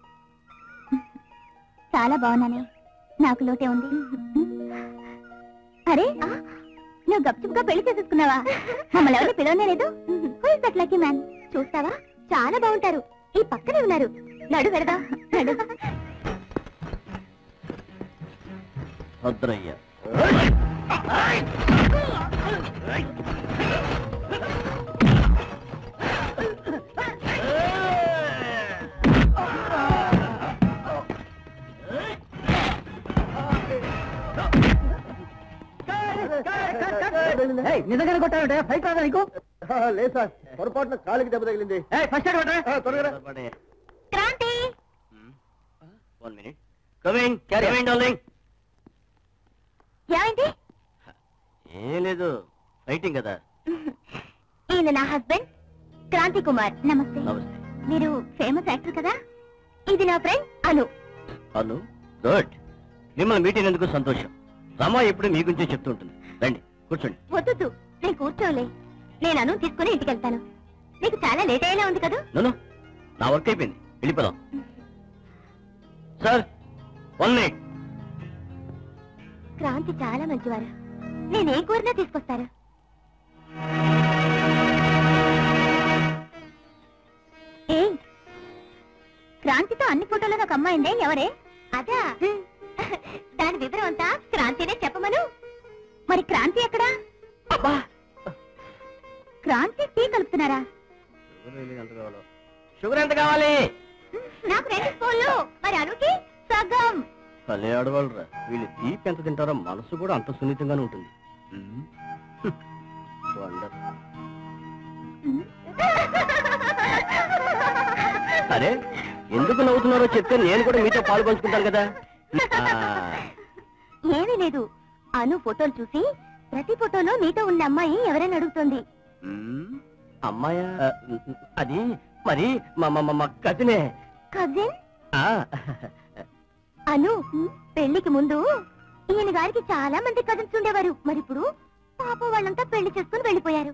చాలా బాగున్నానే. నాకు లోటే ఉంది. అరే నువ్వు గప్చుప్గా పెళ్లి చేసేసుకున్నావా? మమ్మల్ని ఎవరిని పిలవనే లేదు. లక్కీ మ్యాన్ చూస్తావా? చాలా బాగుంటారు. ఈ పక్కనే ఉన్నారు. నడు వెళదా. నడు భద్రయ్య. నిజంగానే కొట్టాలంటే ఫైట్ రాదా నీకు? లేదు సార్, పొరపాటున కాలికి దెబ్బ తగిలింది. ఫస్ట్ ఎయిడ్ కొట్టరా త్వరగా. Kranti one minute coming. Carry a mind darling. ఏమైంది? ఏం లేదు, ఫైటింగ్ కదా. ఈయన నా హస్బెండ్ క్రాంతి కుమార్. నమస్తే. నమస్తే. మీరు ఫేమస్ యాక్టర్ కదా. ఇది నా ఫ్రెండ్ అను. అను గుడ్. మిమ్మల్ని మీట్ అయినందుకు సంతోషం. రమా ఎప్పుడు మీ గురించే చెప్తూ ఉంటుంది. రండి కూర్చోండి. వద్దు నేను కూర్చోలే. నేను అను తీసుకుని ఇంటికి వెళ్తాను. నీకు చాలా లేట్ అయ్యేలా ఉంది కదా. నా వర్క్ అయిపోయింది, వెళ్ళిపోదాం. Sir one minute. క్రాంతి చాలా మంచివారు. నేనే కోరినా తీసుకొస్తారు. ఏ క్రాంతితో అన్ని ఫోటోలో నాకు అమ్మాయిందే. ఎవరే అదా? దాని వివరం అంతా క్రాంతినే చెప్పమను. మరి క్రాంతి ఎక్కడా? క్రాంతి టీ కలుపుతున్నారా? షుగర్ ఎంత కావాలి? నాకు రెండు స్పూన్లు. మరి అనుకి సగం. తలే ఆడవాళ్ళరా వీళ్ళు. తీపి ఎంత తింటారో మనసు కూడా అంత సున్నితంగానే ఉంటుంది. అరే ఎందుకు నవ్వుతున్నారో చెప్తే నేను కూడా మీతో పాలు పంచుకుంటాను కదా. ఏమీ లేదు, అను ఫోటోలు చూసి ప్రతి ఫోటోలో మీతో ఉన్న అమ్మాయి ఎవరైనా అడుగుతుంది. అమ్మాయా? అది మరి మా కజినే. కజిన్? అను పెళ్లికి ముందు ఈయన గారికి చాలా మంది కజిన్స్ ఉండేవారు. మరి ఇప్పుడు పాప వాళ్ళంతా పెళ్లి చేసుకుని వెళ్ళిపోయారు.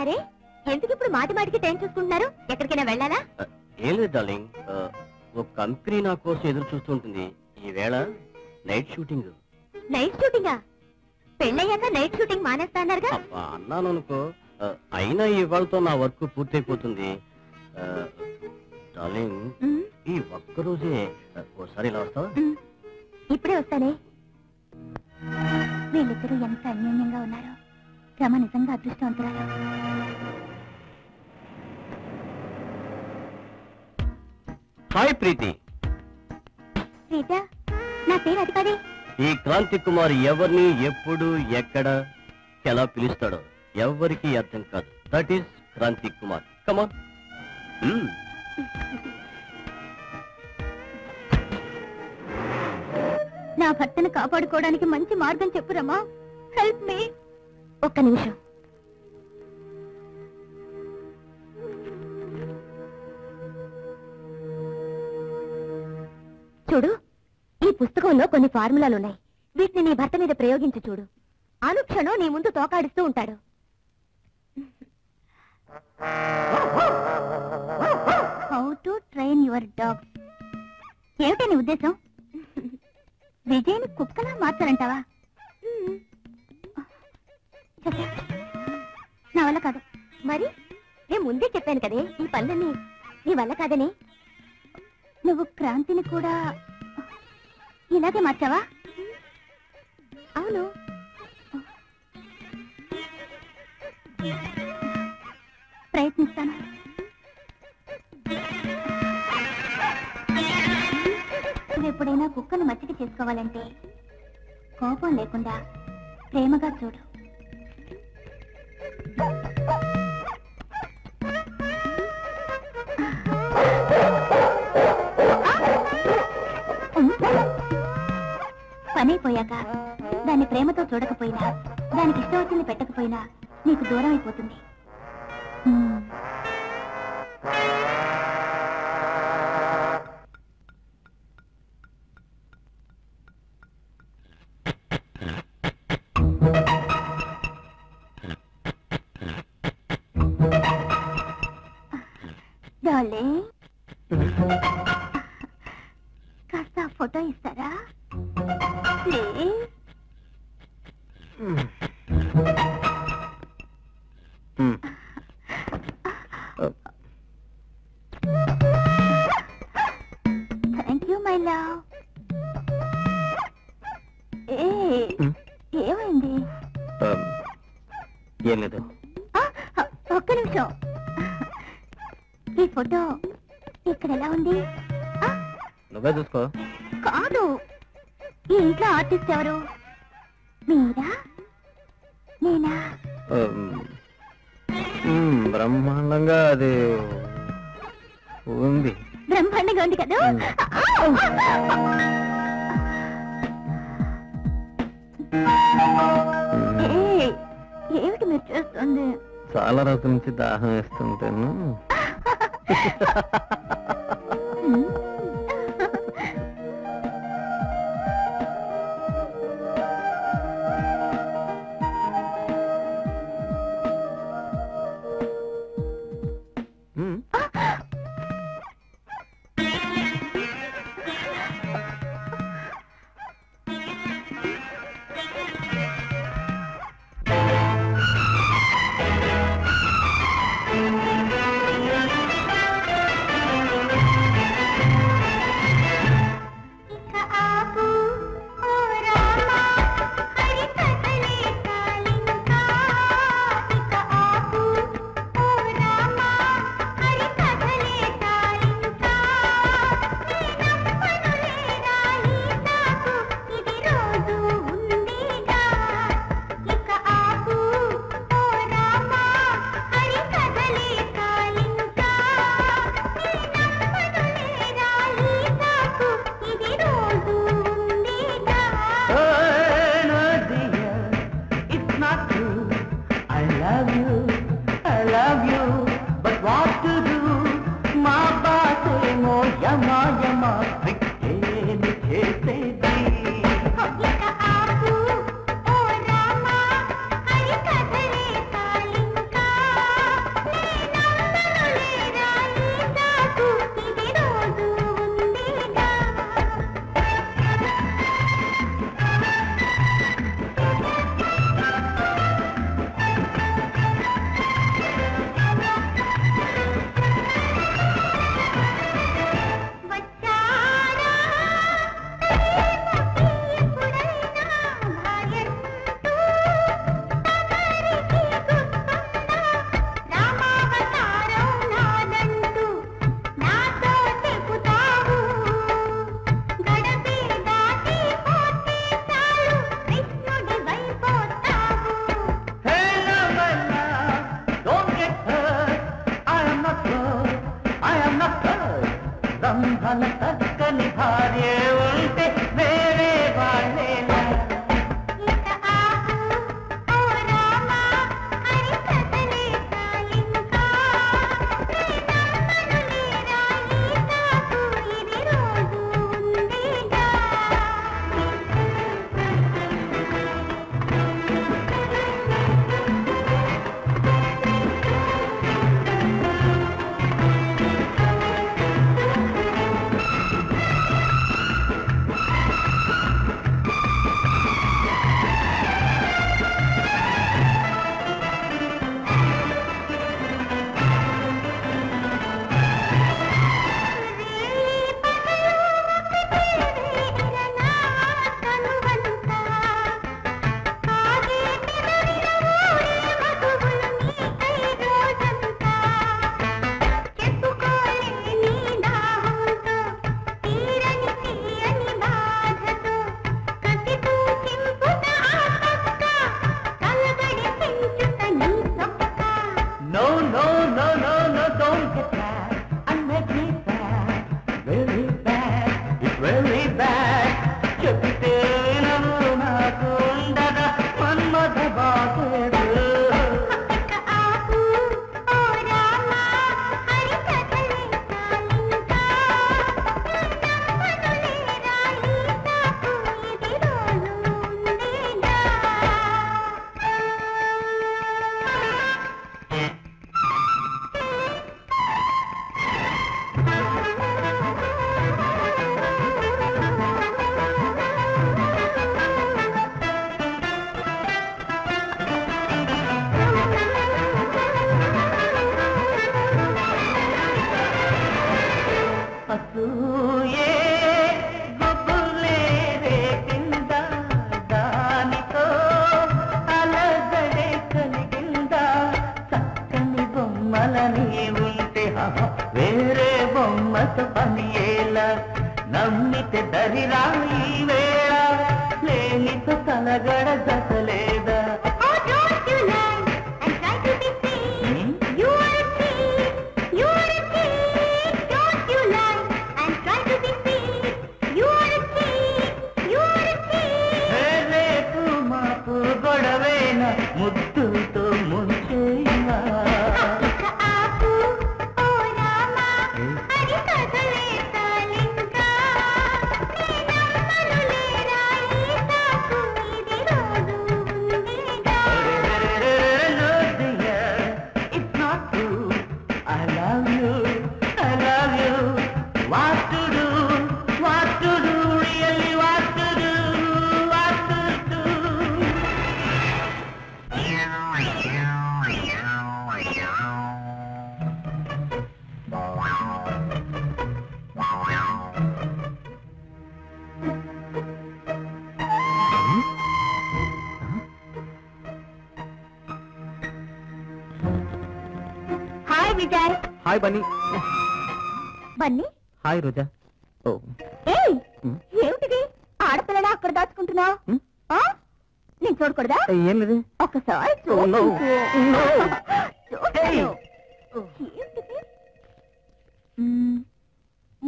అరే ఎందుకు ఇప్పుడు మాటి మాటికి టైం చూసుకుంటున్నారు? ఎక్కడికైనా వెళ్ళాలా? ఏం లేదు డార్లింగ్, ఒక కంపెనీ నా కోసం ఎదురు చూస్తుంటుంది. ఈవేళ నైట్ షూటింగ్. నైట్ షూటింగా? పెళ్ళయ్యాక నైట్ షూటింగ్ మానేస్తాన్నారుగా. అన్నాను అనుకో. అయినా ఇవాళతో నా వర్క్ పూర్తయిపోతుంది. డార్లింగ్ ఈ ఒక్కరోజే, ఒకసారి ఇలా వస్తావా? ఇప్పుడే వస్తానే. వీళ్ళిద్దరూ ఎంత అన్యోన్యంగా ఉన్నారు. రమ నిజంగా అదృష్టవంతురాలు. హాయ్ ప్రీతి. ప్రీత నా పేరు. అది కాదే ఈ క్రాంతి కుమార్ ఎవరిని ఎప్పుడు ఎక్కడ ఎలా పిలుస్తాడో ఎవరికి అర్థం కాదు. That is Kranti Kumar. Come on. నా భర్తను కాపాడుకోవడానికి మంచి మార్గం చెప్పురమ్మా. Help me. ఒక్క నిమిషం. చూడు, ఈ పుస్తకంలో కొన్ని ఫార్ములాలు ఉన్నాయి. వీటిని నీ భర్త మీద ప్రయోగించి చూడు. అనుక్షణం నీ ముందు తోకాడిస్తూ ఉంటాడు. How to train your dog. ఏమిటో నీ ఉద్దేశం? విజయ్ని కుక్కలా మార్చాలంటావా? నా వల్ల కాదు. మరి నేను ముందే చెప్పాను కదే ఈ పనులని నీ వల్ల కాదని. నువ్వు క్రాంతిని కూడా ఇలాగే మార్చావా? అవును. ప్రయత్నిస్తాను. ఎప్పుడైనా కుక్కను మచ్చిక చేసుకోవాలంటే కోపం లేకుండా ప్రేమగా చూడు. పనైపోయాక దాన్ని ప్రేమతో చూడకపోయినా దానికి ఇష్టం వచ్చింది పెట్టకపోయినా నీకు దూరం అయిపోతుంది. కాస్త ఫోటో ఇస్తారా? Thank you my love. ఏమైంది? ఏం లేదు. ఒక్క నిమిషం, ఈ ఫోటో ఇక్కడ ఎలా ఉంది? నువ్వే చూసుకో. కాదు, ఈ ఇంట్లో ఆర్టిస్ట్ ఎవరు? మీరా? నేనా? బ్రహ్మాండంగా అది ఉంది. బ్రహ్మాండంగా ఉంది కదా. ఏమిటి మీరు చేస్తుంది? చాలా రోజుల నుంచి దాహం వేస్తుంటాను.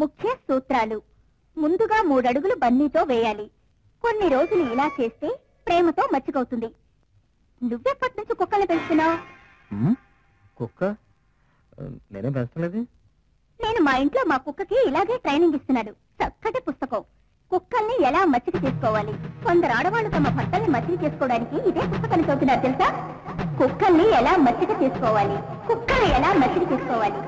ముఖ్య సూత్రాలు ముందుగా మూడడుగులు బన్నీతో వేయాలి. కొన్ని రోజులు ఇలా చేస్తే ప్రేమతో మచ్చికవుతుంది. నువ్వెప్పటి నుంచి కుక్కల్ని పెంచుతున్నావు? కుక్క నేనే పెంచలేదు. నేను మా ఇంట్లో మా కుక్కకి ఇలాగే ట్రైనింగ్ ఇస్తున్నాడు. చక్కటి పుస్తకం. కుక్కల్ని ఎలా మచ్చిక చేసుకోవాలి. కొందరు ఆడవాళ్ళు తమ భర్తల్ని మచ్చిక చేసుకోవడానికి ఇదే పుస్తకాన్ని చదువుతున్నారు తెలుసా. కుక్కల్ని ఎలా మచ్చిక చేసుకోవాలి, కుక్కలు ఎలా మచ్చిక చేసుకోవాలి.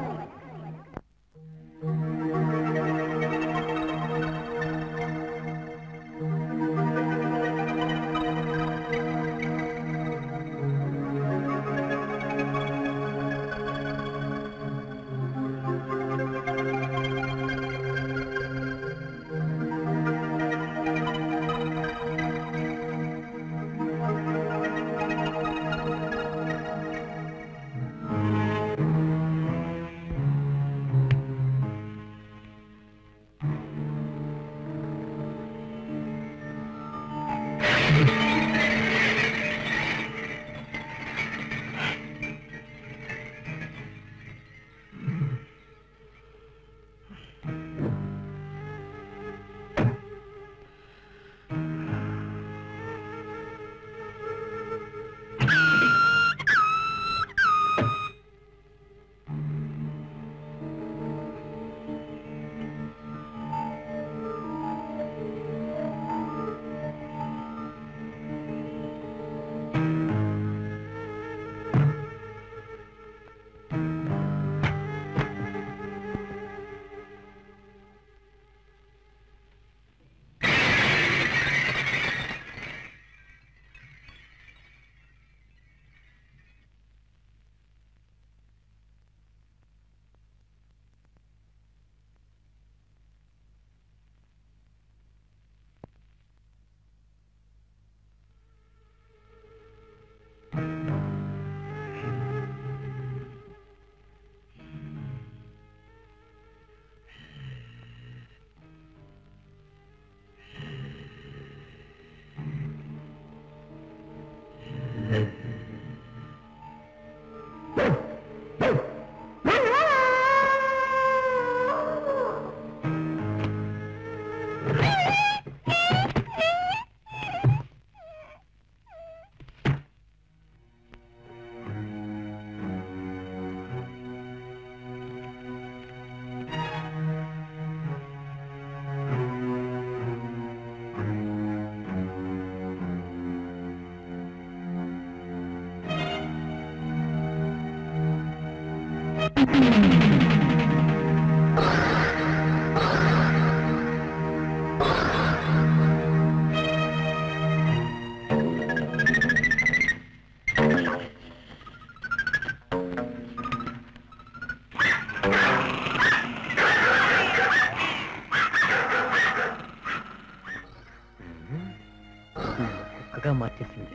చేసింది.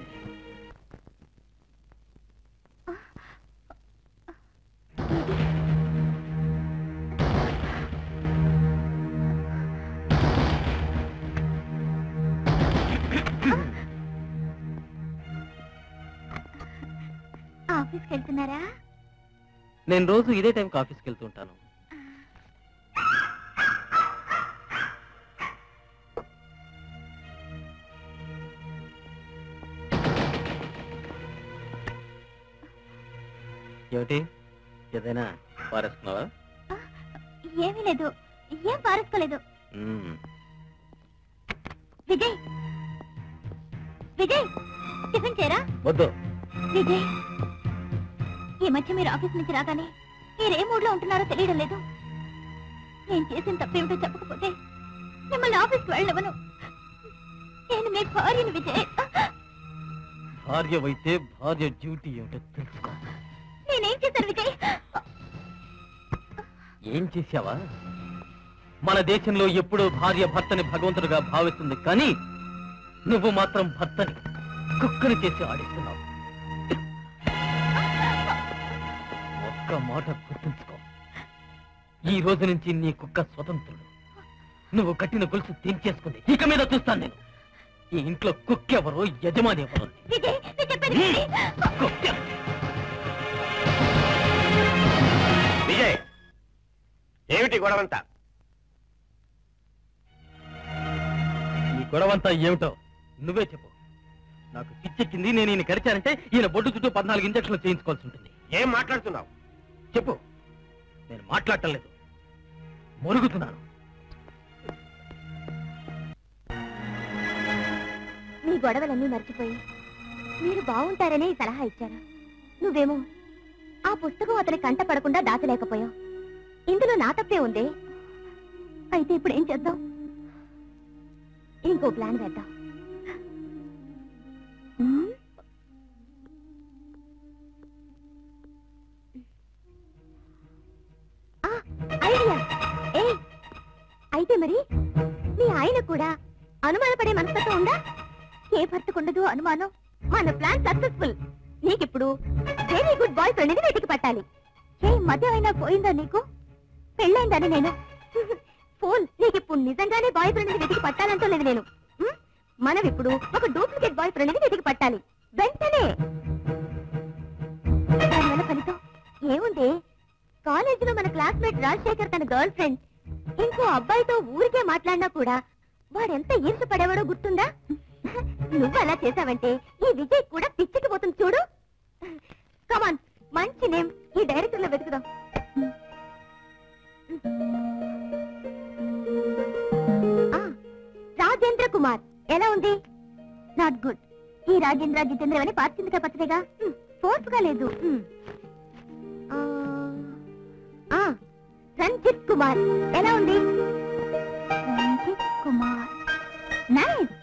ఆఫీస్కి వెళ్తున్నారా? నేను రోజు ఇదే టైంకి ఆఫీస్కి వెళ్తూ ఉంటాను. ఏమిటి, ఏదైనా పారేసుకున్నావా? ఏమీ లేదు, ఏం పారేసుకోలేదు. విజయ్ విజయ్ టిఫిన్ చేయరా? వద్దు. విజయ్, ఈ మధ్య మీరు ఆఫీస్ నుంచి రాగానే మీరు ఏ మూడ్లో ఉంటున్నారో తెలియడం లేదు. నేను చేసిన తప్పేమిటో చెప్పకపోతే మిమ్మల్ని ఆఫీస్కి వెళ్ళవను. నేను మీ భార్యను విజయ్. భార్య అయితే భార్య డ్యూటీ ఏమిటో తెలుసుకో. నేనేం చేశాను విజయ్? ఏం చేశావా? మన దేశంలో ఎప్పుడూ భార్య భర్తని భగవంతుడిగా భావిస్తుంది, కానీ నువ్వు మాత్రం భర్తని కుక్కని చేసి ఆడిస్తున్నావు. ఒక్క మాట గుర్తుంచుకో, ఈ రోజు నుంచి నీ కుక్క స్వతంత్రుడు. నువ్వు కట్టిన గొలుసు తీర్చేసుకుంది. ఇక మీద చూస్తాను నేను ఈ ఇంట్లో కుక్క ఎవరో యజమాని ఎవరో. విజయ్, ఏమిటి గొడవంతా? ఈ గొడవంతా ఏమిటో నువ్వే చెప్పు. నాకు పిచ్చెక్కింది. నేను ఈయన కరిచానంటే ఈయన బొడ్డు చుట్టూ పద్నాలుగు ఇంజక్షన్లు చేయించుకోవాల్సి ఉంటుంది. ఏం మాట్లాడుతున్నావు చెప్పు. నేను మాట్లాడటం లేదు, మురుగుతున్నాను. మీ గొడవలన్నీ మర్చిపోయి మీరు బాగుంటారనే సలహా ఇచ్చాను. నువ్వేమో ఆ పుస్తకం అతని కంట పడకుండా దాచలేకపోయావు. ఇందులో నా తప్పే ఉందే. అయితే ఇప్పుడు ఏం చేద్దాం? ఇంకో ప్లాన్ వేద్దాం. ఐడియా! ఏ అయితే మరి మీ ఆయన కూడా అనుమానపడే మనస్తత్వం ఉందా? ఏ భర్తకుండదు అనుమానం. మన ప్లాన్ సక్సెస్ఫుల్. నీకిప్పుడు వెరీ గుడ్ బాయ్ ఫ్రెండ్ ని వెతికి పట్టాలి. ఏ మధ్య అయినా పోయిందా నీకు? పెళ్ళైందని నేను ఫోన్. నీకిప్పుడు నిజంగానే బాయ్ ఫ్రెండ్ ని వెతికి పట్టాలంటూ లేదు నేను. మనం ఇప్పుడు ఒక డూప్లికేట్ బాయ్ ఫ్రెండ్ ని వెతికి పట్టాలి వెంటనే. దానివల్ల ఫలితం ఏముంది? కాలేజీలో మన క్లాస్మేట్ రాజశేఖర్ తన గర్ల్ ఫ్రెండ్ ఇంకో అబ్బాయితో ఊరికే మాట్లాడినా కూడా వాడెంత ఈర్ష్య పడేవాడో గుర్తుందా? నువ్వు అలా చేసావంటే ఈ విజయ్ కూడా పిచ్చికి పోతుంది చూడు. కమాన్, మంచి నేమ్ ఈ డైరెక్టర్ లో వెతుకుదాం. రాజేంద్ర కుమార్ ఎలా ఉంది? Not good. ఈ రాజేంద్ర జితేంద్ర అని పార్చిందిగా పచ్చగా ఫోర్స్ గా లేదు. రంజిత్ కుమార్ ఎలా ఉంది? Ranjit Kumar nice.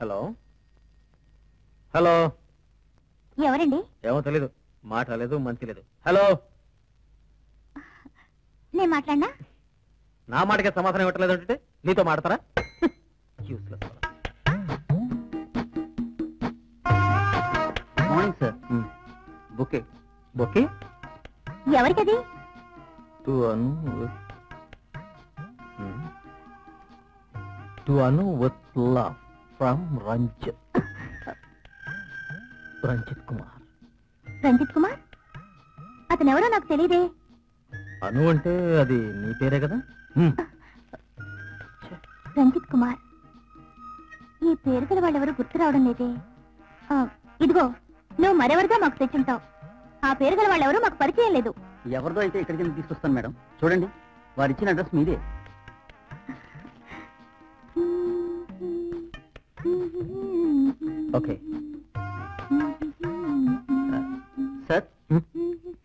Hello hello. ఎవరండి? ఏమో తెలీదు, మాట లేదు, మంచి లేదు. హలో, నేను మాట్లాడినా? నా మాటకే సమాధానం ఇవ్వట్లేదు అంటే నీతో మాడతారా? Morning sir. బుకే బుకే ఎవరికది? To Anu to Anu with love from Ranjit. Ranjit Kumar. Ranjit Kumar అతను ఎవరో నాకు తెలియదే. అను అంటే అది నీ పేరే కదా. రంజిత్ కుమార్, ఈ పేరు గల వాళ్ళెవరూ గుర్తు రావడం లేదే. ఇదిగో నువ్వు మరెవరిగా మాకు తెచ్చుంటావు. ఆ పేరు గల వాళ్ళెవరూ మాకు పరిచయం లేదు. ఎవరిదో అయితే ఇక్కడికి తీసుకొస్తాను మేడం. చూడండి, వారు ఇచ్చిన అడ్రస్ మీదే. ఓకే సార్,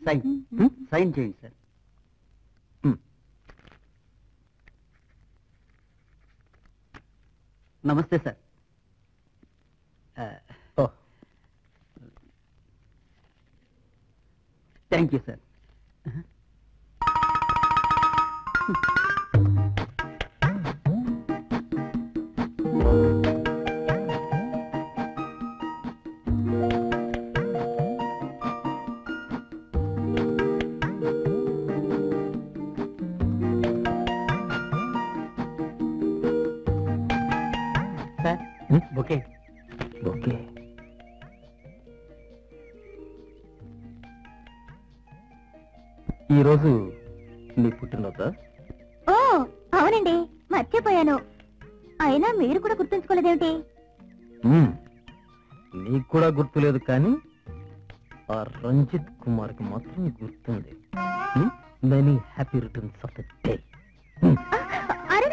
సైన్ సైన్ చేయండి సార్. నమస్తే sir. Thank you sir. Bouquet bouquet ये रोज़ नी पुट्टिन रोज़ा ओ अवनंडी మర్చిపోయాను అయినా మీరు కూడా గుర్తుంచుకోలేదేంటి నీకు కూడా గుర్తులేదు కానీ ఆ రంజిత్ కుమార్ కి మాత్రం గుర్తుంది many happy returns of the day అరే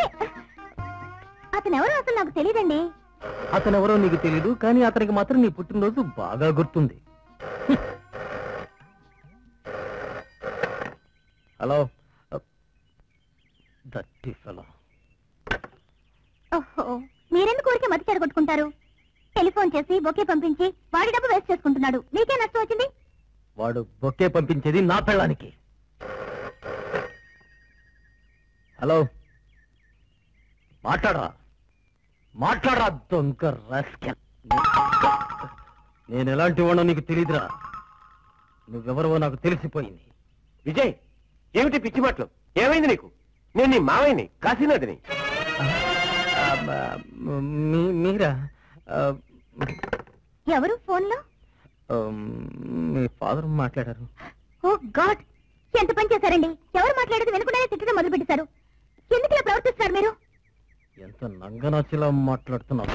అతను ఎవరో అసలు నాకు తెలియదండి అతను ఎవరో నీకు తెలియదు కానీ అతనికి మాత్రం నీ పుట్టినరోజు బాగా గుర్తుంది హలో దట్ ఫెలో ఓహో మీరెందుకు ఊరికే మతి చెడగొట్టుకుంటారు టెలిఫోన్ చేసి బొకే పంపించి వాడి డబ్బు వేస్ట్ చేసుకుంటున్నాడు మీకే నష్టం వచ్చింది వాడు బొకే పంపించేది నా పెళ్ళానికి హలో మాట్లాడరా మాట్లాడరా దొంగ రాస్కెల్ నేను ఎలాంటి వాడో నీకు తెలియదురా నువ్వెవరో నాకు తెలిసిపోయింది విజయ్ ఏమిటి పిచ్చి మాటలు ఏమైంది నీకు నేను నీ మావయ్యని కాశీనాథ్ని మీరా ఎవరు ఫోన్లో మీ ఫాదర్ మాట్లాడారు ఓ గాడ్ ఎంత పని చేశారండి ఎవరు మాట్లాడేది వెనుకునే తిట్టడం మొదలు పెట్టేశారు ఎందుకు ఇలా ప్రవర్తిస్తారు మీరు ఎంత నంగనాచిలా మాట్లాడుతున్నారు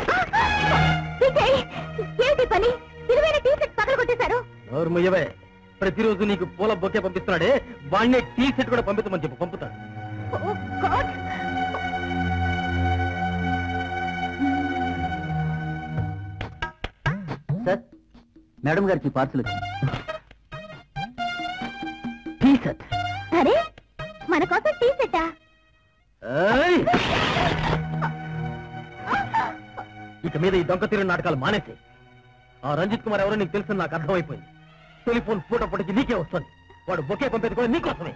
ప్రతిరోజు నీకు పూల బొకే పంపిస్తున్నాడే వాడినే టీ సెట్ కూడా పంపించమని చెప్పు పంపుతాడు సార్ మేడం గారికి పార్సల్ టీ సెట్ అరే మన కోసం టీ సెట్టా ఇక మీద ఈ దొంగ తీరు నాటకాలు మానేసి ఆ రంజిత్ కుమార్ ఎవరో నీకు తెలుసు నాకు అర్థమైపోయింది టెలిఫోన్ ఫోటో పడికి నీకే వస్తుంది వాడు బొకే పంపేది కూడా నీకోసమే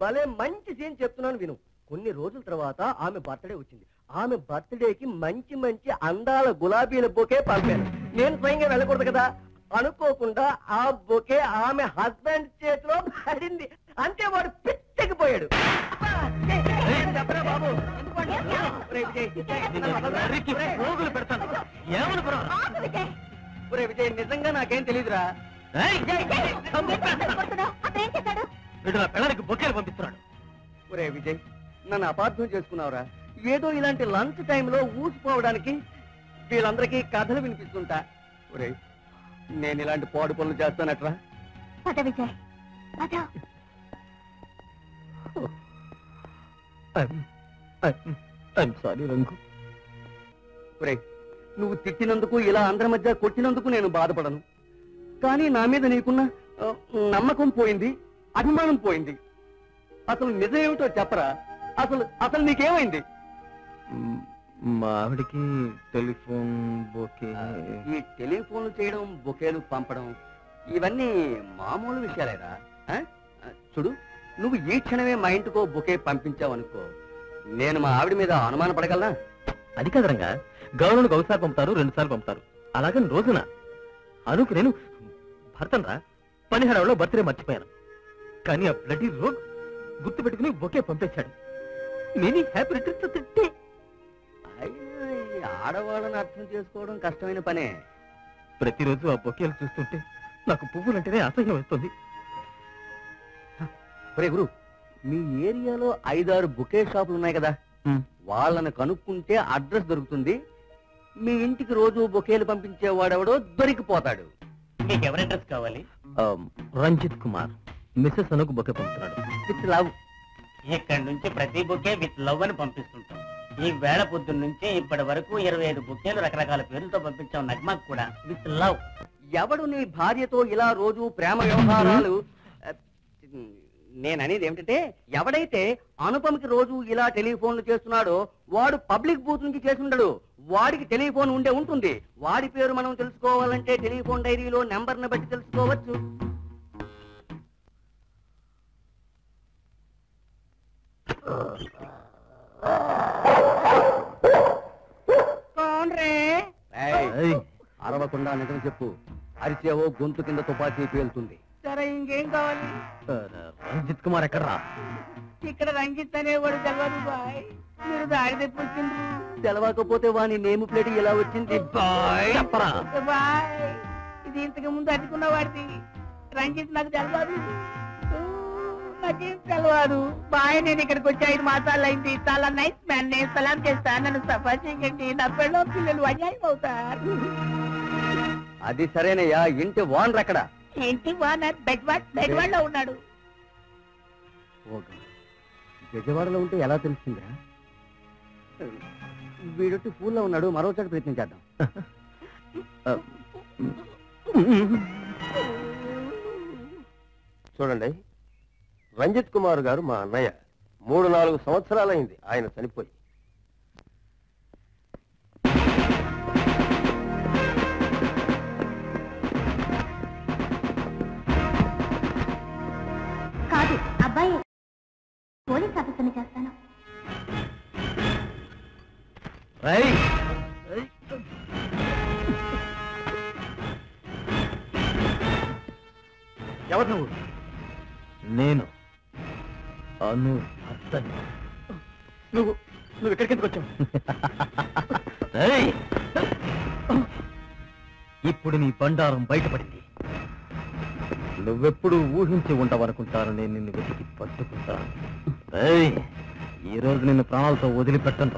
భలే మంచి సీన్ చెప్తున్నాను విను కొన్ని రోజుల తర్వాత ఆమె బర్త్డే వచ్చింది ఆమె బర్త్డేకి మంచి మంచి అందాల గులాబీల బొకే పంపాను నేను స్వయంగా వెళ్ళకూడదు కదా అనుకోకుండా ఆ బొకే ఆమె హస్బెండ్ చేతిలో పడింది అంతే వాడు పిచ్చెక్కిపోయాడు విజయ్ నిజంగా నాకేం తెలియదురా పిల్లలకి బొకేలు పంపిస్తున్నాడు ఒరే విజయ్ నన్ను అపార్థం చేసుకున్నావురా ఏదో ఇలాంటి లంచ్ టైంలో ఊసిపోవడానికి వీళ్ళందరికీ కథలు వినిపిస్తుంటా ఒరే నేను ఇలాంటి పాడు పనులు చేస్తానట్రా నువ్వు తిట్టినందుకు ఇలా అందరి మధ్య కొట్టినందుకు నేను బాధపడను కానీ నా మీద నీకున్న నమ్మకం పోయింది అభిమానం పోయింది అసలు నిజం ఏమిటో చెప్పరా అసలు అసలు నీకేమైంది మా ఆవిడికి టెలిఫోన్ బొకే ఈ టెలిఫోన్లు చేయడం బొకేలు పంపడం ఇవన్నీ మామూలు విషయాలేరా చూడు నువ్వు ఈ క్షణమే మా ఇంటికో బొకే పంపించావు అనుకో నేను మా ఆవిడ మీద అనుమాన పడగలనా అది కదరంగా గౌరవను ఒకసారి పంపుతారు రెండు సార్లు పంపుతారు అలాగే రోజున అనుకు నేను భర్తను రా పనిహరవలో బర్త్డే మర్చిపోయాను కానీ ఆ బ్లడీ రోగ్ గుర్తు పెట్టుకుని బొకే పంపించాడు నేను happy returns of the day ఆడవాళ్ళని అర్థం చేసుకోవడం కష్టమైన పనే ప్రతిరోజు ఆ బొకేలు చూస్తుంటే నాకు పువ్వులంటేనే అసహ్యం వేస్తుంది గురు మీ ఏరియాలో ఐదారు బొకే షాపులు ఉన్నాయి కదా వాళ్ళని కనుక్కుంటే అడ్రస్ దొరుకుతుంది మీ ఇంటికి రోజు బొకేలు పంపించేవాడెవడో దొరికిపోతాడు మీకు ఎవరి అడ్రస్ కావాలి రంజిత్ కుమార్ మిస్సెస్ అనుకు బొకే పంపుతున్నాడు విత్ లవ్ ఇక్కడి నుంచి ప్రతి బొకే విత్ లవ్ అని పంపిస్తుంటాం ఈ వేళ పొద్దున్న నుంచి ఇప్పటి వరకు ఇరవై ఐదు బొకేలు రకరకాల పేర్లతో పంపించాం నగ్మాకు కూడా విత్ లవ్ ఎవడు నీ భార్యతో ఇలా రోజు ప్రేమ వ్యవహారాలు నేను అనేది ఏమిటంటే ఎవడైతే అనుపమకి రోజు ఇలా టెలిఫోన్లు చేస్తున్నాడో వాడు పబ్లిక్ బూత్ నుంచి చేస్తుంటాడు వాడికి టెలిఫోన్ ఉండే ఉంటుంది వాడి పేరు మనం తెలుసుకోవాలంటే టెలిఫోన్ డైరీలో నెంబర్ని బట్టి తెలుసుకోవచ్చు అరవకుండా నిజం చెప్పు. అరిచేవో గొంతు కింద తుపాకీ పేలుతుంది. సరే ఇంకేం కావాలి? రంజిత్ కుమార్ ఎక్కడరా? ఇక్కడ రంజిత్ అనేవాడు తెలవదు బాయ్. మీరు దారి తెప్పించింది తెలవకపోతే వాని నేమ్ ప్లేట్ ఎలా వచ్చింది బాయ్? చెప్పరా బాయ్. ఇది ఇంతకు ముందు అట్టుకున్న వాడిది. రంజిత్ నాకు తెలవదు, నాకేం తెలవదు బాయ్. నేను ఇక్కడికి వచ్చి ఐదు మాసాలు అయింది. చాలా నైస్ మ్యాన్. నేను సలాం చేస్తాను, నన్ను సఫా చేయండి. నా పెళ్ళ పిల్లలు అన్యాయం అవుతారు. అది సరేనయ్యా, ఇంటి వానర్ అక్కడ? ఇంటి వానర్ బెజవాడలో ఉన్నాడు. బెజవాడలో ఉంటే ఎలా తెలుస్తుందిరా? వీడొచ్చి పూల్లో ఉన్నాడు. మరోసారి ప్రయత్నం చేద్దాం. చూడండి, రంజిత్ కుమార్ గారు మా అన్నయ్య. మూడు నాలుగు సంవత్సరాలైంది ఆయన చనిపోయి. అబ్బాయి పోలీస్ ఆఫీసర్ని చేస్తాను. ఎవరు నువ్వు? నేను అను అత్తని. నువ్వు నువ్వు ఇక్కడికి ఎందుకు వచ్చావు? ఇప్పుడు నీ బండారం బయటపడింది. నువ్వెప్పుడు ఊహించి ఉండవనుకుంటాను. నేను నిన్ను వెతికి పట్టుకుంటాను. ఈ రోజు నిన్ను ప్రాణాలతో వదిలిపెట్టను.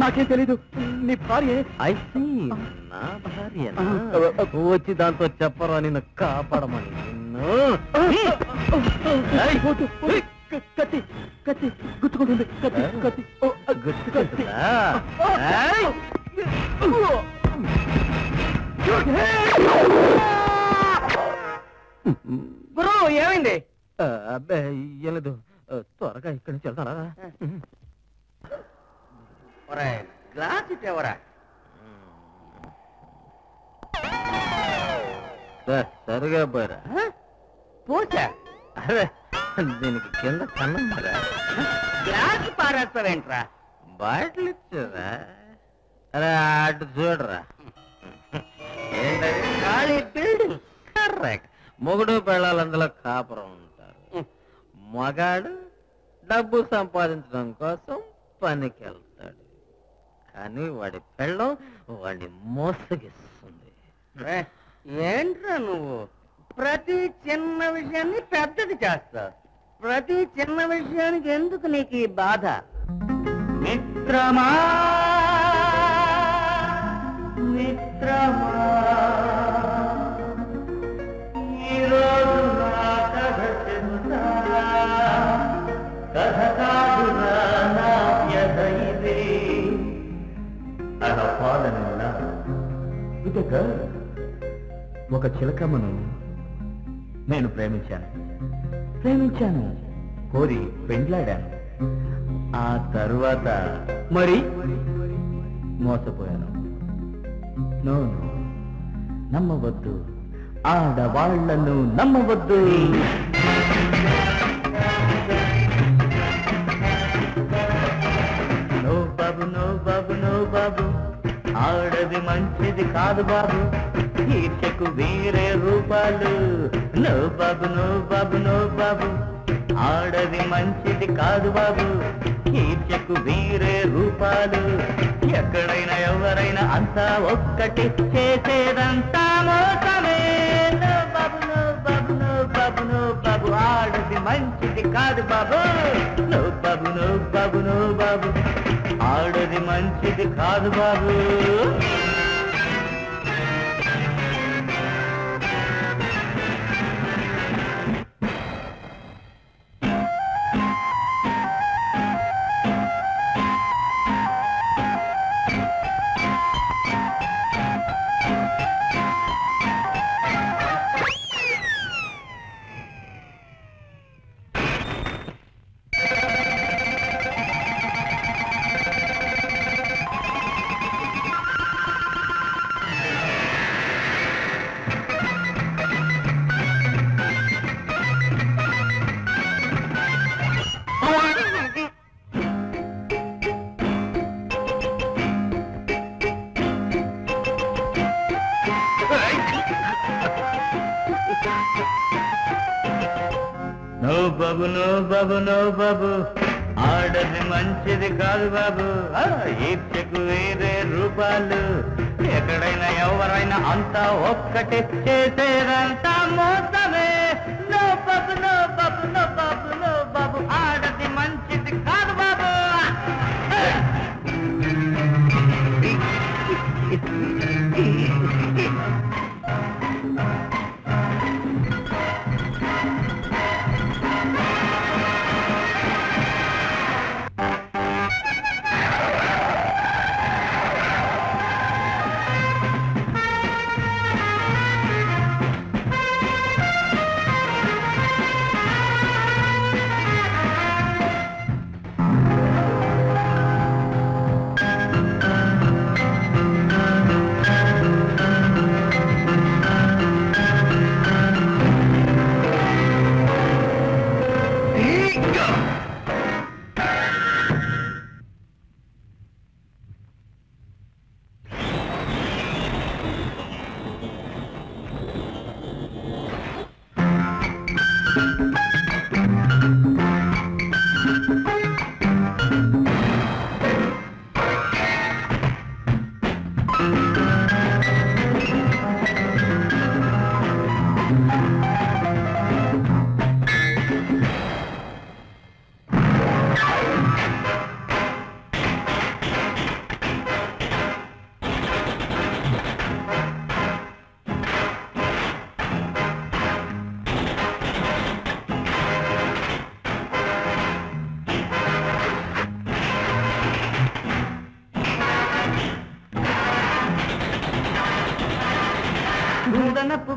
నాకేం తెలీదు. నీ భార్య అయితే నా భార్య వచ్చి దాంతో చెప్పరా నిన్ను కాపాడమని. నిన్ను కత్తి కత్తి గుచ్చుకుంటుంది. కత్తి కత్తి గుచ్చుకుంటుందా? గురు ఏమైంది? అబ్బాయి ఏం లేదు, త్వరగా ఇక్కడి నుంచి వెళ్తారా? గ్లాస్ ఇచ్చేవరా? సరిగా పోరా పూసా. అరే దీనికి కింద కన్నం కదా. గ్లాస్ పారేస్తారేంట్రా? బాటిల్ ఇచ్చారా? అరే అటు చూడరా. ఖాళీ బిల్డింగ్. కరెక్ట్. మొగుడు పెళ్ళాలు అందులో కాపురం ఉంటారు. మగాడు డబ్బు సంపాదించడం కోసం పనికి వెళ్తాడు, కానీ వాడి పెళ్ళం వాడిని మోసగిస్తుంది. ఏంట్రా నువ్వు ప్రతి చిన్న విషయాన్ని పెద్దది చేస్తావు? ప్రతి చిన్న విషయానికి ఎందుకు నీకు ఈ బాధ? మిత్రమా మిత్రమా, ఒక చిలకమ్మను నేను ప్రేమించాను. ప్రేమించాను కోరి పెండ్లాడాను. ఆ తరువాత మరి మోసపోయాను. నోను నమ్మవద్దు, ఆడవాళ్లను నమ్మవద్దు. నో బాబు నో బాబు నో బాబు, ఆడది మంచిది కాదు బాబు. ఈర్షకు వేరే రూపాలు. నో బాబు నో బాబు నో బాబు, ఆడది మంచిది కాదు బాబు. ఈర్షకు వేరే రూపాలు. ఎక్కడైనా ఎవరైనా అంతా ఒక్కటి, చేసేదంతా మోసమే. నో బాబు నో బాబు నో బాబు నో బాబు, ఆడది మంచిది కాదు బాబు. నో బాబు నో బాబు నో బాబు, ఆడది మంచిది కాదు బాబు. బబునో బబునో బాబు ఆడది మంచిది కాదు బాబు. ఈర్చకు వేరే రూపాలు, ఎక్కడైనా ఎవరైనా అంతా ఒక్కటే, చేసేదంతా మోసమే. నో బాబు నో బాబు నో బాబు నో బాబు, ఆడది మంచిది కాదు బాబు.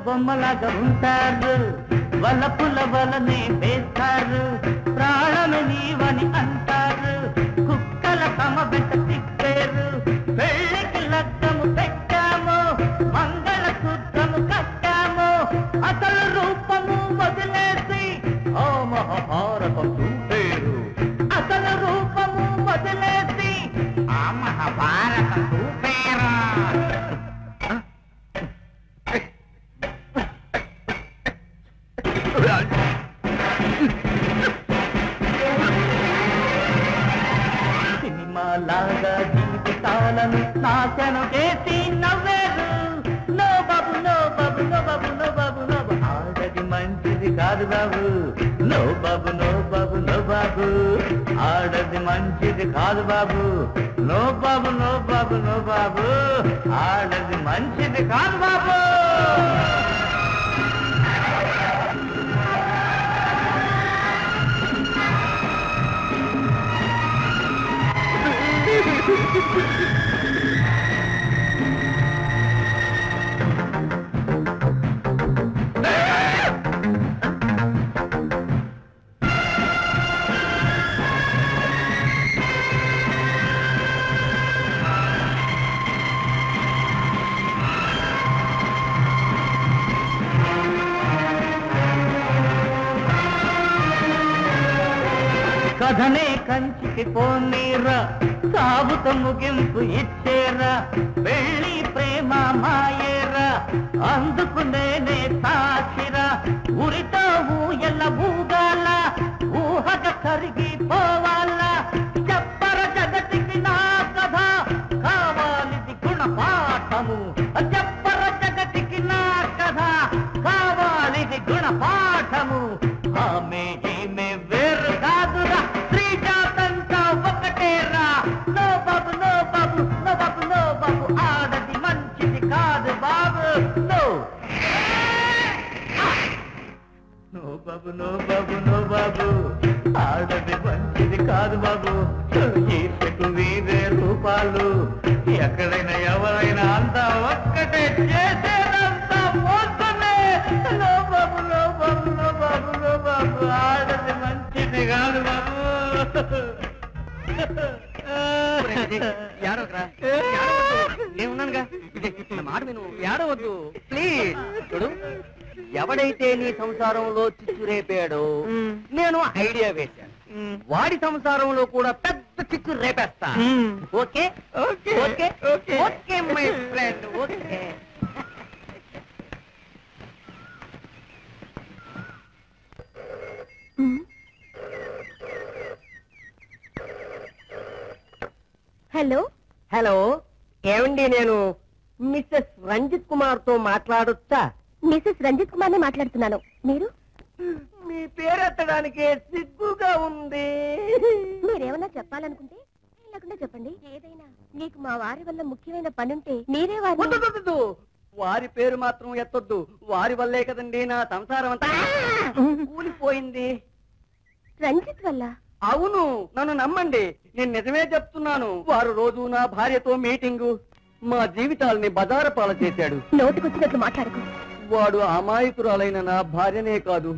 బొమ్మలాగా ఉంటారు, వలపుల వలనే వేస్తారు, ప్రాణము నీవని అంటారు, కుక్కల తమ బిడ్డ తిప్పారు, పెళ్లికి లగ్గము పెట్టాము, మంగళ సూత్రము కట్టాము, అసలు రూపము వదిలేసి ఓ మహాభారతం చూపేరు, అసలు రూపము వదిలేసి ఆ మహాభారతం చూపేరా. నాశను చేసి నవ్వేరు. నో బాబు నో బాబు నో బాబు నో బాబు నో బాబు, ఆడది మంచిది కాదు బాబు. నో బాబు నో బాబు నో బాబు, ఆడది మంచిది కాదు బాబు. నో బాబు నో బాబు నో బాబు, ఆడది మంచిది కాదు బాబు. కథనే కంచికి పోనీరా, సాగుత ముగింపు ఇచ్చేరా, వెళ్ళి ప్రేమ మాయేరా, అందుకు నేనే సాక్షిరా, ఉరితో ఊయల ఊగాల, ఊహక కరిగి పోవాలా, చెప్పర జగతికి నా కథ, కావాలిది గుణపాఠము, చెప్పర జగతికి నా కథ, కావాలిది గుణపాఠము. ఆమె ఏమే వేరు కాదురా, బాబు నో బాబు నో బాబు, ఆడది మంచిది కాదు బాబు. ఈర్షకు వీరే రూపాలు, ఎక్కడైనా ఎవరైనా అంతా ఒక్కటే, చేసేదంతా మోసమే. నో బాబు నో బాబు నో బాబు నో బాబు, ఆడది మంచిది కాదు బాబు. మాట నేను ఏడవద్దు ప్లీజ్. చూడు, ఎవడైతే నీ సంసారంలో చిచ్చు రేపాడో, నేను ఐడియా వేశాను, వాడి సంసారంలో కూడా పెద్ద చిచ్చు రేపేస్తా. Okay okay okay okay my friend, okay. ఏమండి నేను మిసెస్ రంజిత్ కుమార్ తో మాట్లాడొచ్చా? మిసెస్ రంజిత్ కుమార్ నే మాట్లాడుతున్నాను. మీరు మీ పేరు ఎత్తడానికే సిగ్గుగా ఉంది. మీరేమన్నా చెప్పాలనుకుంటే లేకుండా చెప్పండి. ఏదైనా నీకు మా వారి వల్ల ముఖ్యమైన పనుంటే మీరే వారు. వారి పేరు మాత్రం ఎత్తొద్దు, వారి వల్లే కదండి నా సంసారం అంతా కూలిపోయింది. రంజిత్ వల్ల? అవును, నన్ను నమ్మండి, నేను నిజమే చెప్తున్నాను. వారు రోజు నా భార్యతో మీటింగు, మా జీవితాలని బజారు పాల చేశాడు. నోటికొచ్చినట్లు మాట్లాడుకో. వాడు అమాయకురాలైన నా భార్యనే కాదు,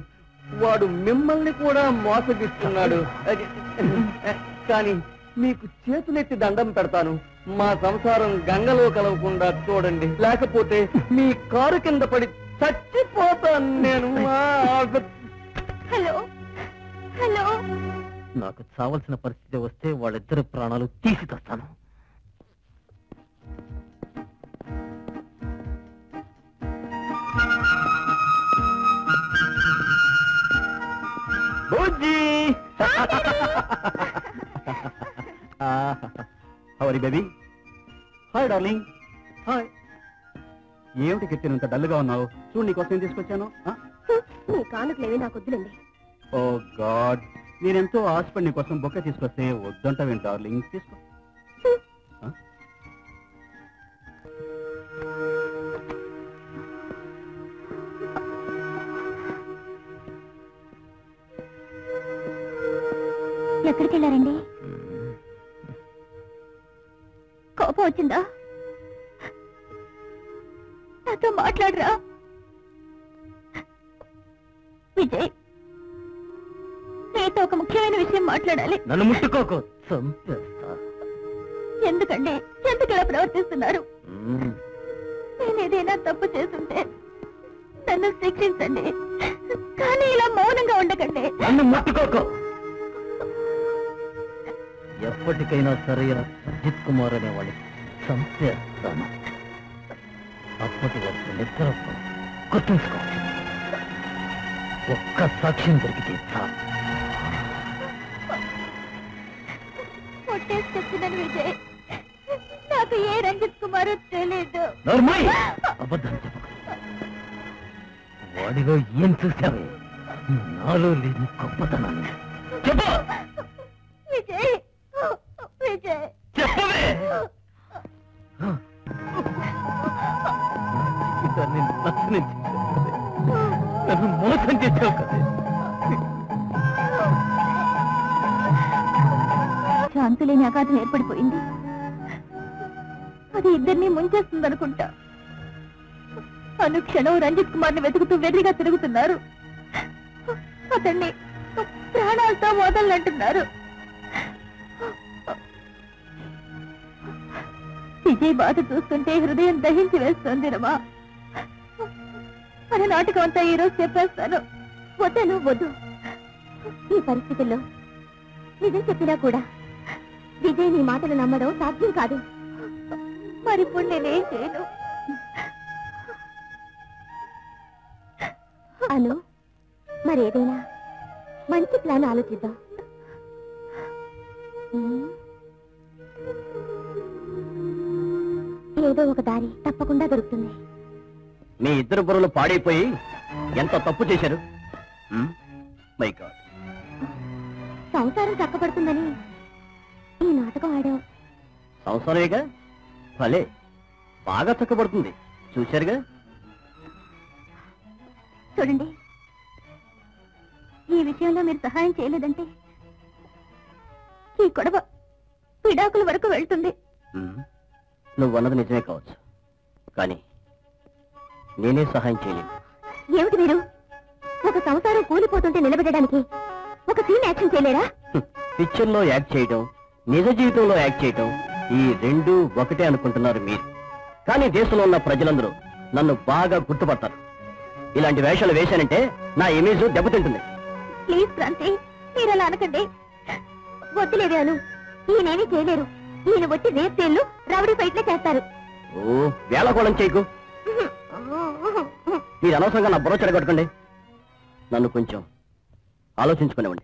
వాడు మిమ్మల్ని కూడా మోసగిస్తున్నాడు. కానీ మీకు చేతులెత్తి దండం పెడతాను, మా సంసారం గంగలో కలవకుండా చూడండి, లేకపోతే మీ కారు కింద పడి చచ్చిపోతాను నేను. హలో హలో, నాకు చావాల్సిన పరిస్థితి వస్తే వాళ్ళిద్దరి ప్రాణాలు తీసి తెస్తాను. ఏమిటి కిట్టినంత డల్లుగా ఉన్నావు? చూడు నీకోసం ఏం తీసుకొచ్చాను. ఓ గాడ్, నేనెంతో ఆశపడి నీకోసం బొక్క తీసుకొస్తే వద్దంటావేం డార్లింగ్? తీసుకో. ఎక్కడికి వెళ్ళారండి? కోపం వచ్చిందా? నాతో మాట్లాడరా విజయ్, నీతో ఒక ముఖ్యమైన విషయం మాట్లాడాలి. నన్ను ముట్టుకోకు, చంపేస్తా. ఎందుకండి, ఎందుకు ఇలా ప్రవర్తిస్తున్నారు? నేను ఏదైనా తప్పు చేస్తుంటే నన్ను శిక్షించండి, కానీ ఇలా మౌనంగా ఉండకండి. నన్ను ముట్టుకోకు. ఎప్పటికైనా సరే రంజిత్ కుమార్ అనేవాడి చంపేస్తాను. అప్పటి వరకు నిద్ర గుర్తుంచుకో. ఒక్క సాక్ష్యం దొరికితే కొట్టేసుకొచ్చిందని విజయ్, నాకు ఏ రంజిత్ కుమార్ తెలియదు. అబద్ధం చెప్పకు. వాడిలో ఏం చూశావే? నాలో లేని గొప్పతనాన్ని చెప్పు విజయ్. నన్ను మోసం చేశావు కదా. శాంతి లేని అగాధం ఏర్పడిపోయింది, అది ఇద్దరినీ ముంచేస్తుందనుకుంటా. అనుక్షణం రంజిత్ కుమార్ ని వెతుకుతూ వెర్రిగా తిరుగుతున్నారు. అతన్ని ప్రాణాలతో వదలంటున్నారు. విజయ్ బాధ చూస్తుంటే హృదయం దహించి వేస్తుంది రమా. మన నాటకం అంతా ఈరోజు చెప్పేస్తాను. వద్దను వద్దు. ఈ పరిస్థితుల్లో నిజం చెప్పినా కూడా విజయ్ నీ మాటలు నమ్మడం సాధ్యం కాదు. మరిప్పుడు నేనేం చేయను? అను, మరేదైనా మంచి ప్లాన్ ఆలోచిద్దాం. ఏదో ఒక దారి తప్పకుండా దొరుకుతుంది. మీ ఇద్దరు బుర్రలు పాడైపోయి ఎంత తప్పు చేశారు. మై గాడ్, సంసారం చక్కబడుతుందని ఈ నాటకం ఆడాం. సంసారమేగా, భలే బాగా చక్కబడుతుంది. చూశారుగా. చూడండి, ఈ విషయంలో మీరు సహాయం చేయలేదంటే ఈ గొడవ విడాకుల వరకు వెళ్తుంది. నువ్వన్నది నిజమే కావచ్చు, కానీ నేనే సహాయం చేయలేను. ఏమిటి మీరు ఒక సంసారం కూలిపోతుంటే నిలబెట్టడానికి ఒక సీన్ యాక్షన్ చేయలేరా? పిక్చర్ లో యాక్ట్ చేయడం, నిజ జీవితంలో యాక్ట్ చేయడం, ఈ రెండు ఒకటే అనుకుంటున్నారు మీరు. కానీ దేశంలో ఉన్న ప్రజలందరూ నన్ను బాగా గుర్తుపడతారు. ఇలాంటి వేషాలు వేశానంటే నా ఇమేజ్ దెబ్బతింటుంది. ప్లీజ్ క్రాంతి, మీరు అలా అనకండి. వద్దులేదాను, ఈయనేమీ చేయలేరు. ఈయన వచ్చి రేపేళ్ళు రౌడీ ఫైట్లే చేస్తారు. ఓ వేళకోళం చేయకు. మీరు అనవసరంగా నా బుర్ర చెడగొట్టకండి. నన్ను కొంచెం ఆలోచించుకునేవ్వండి.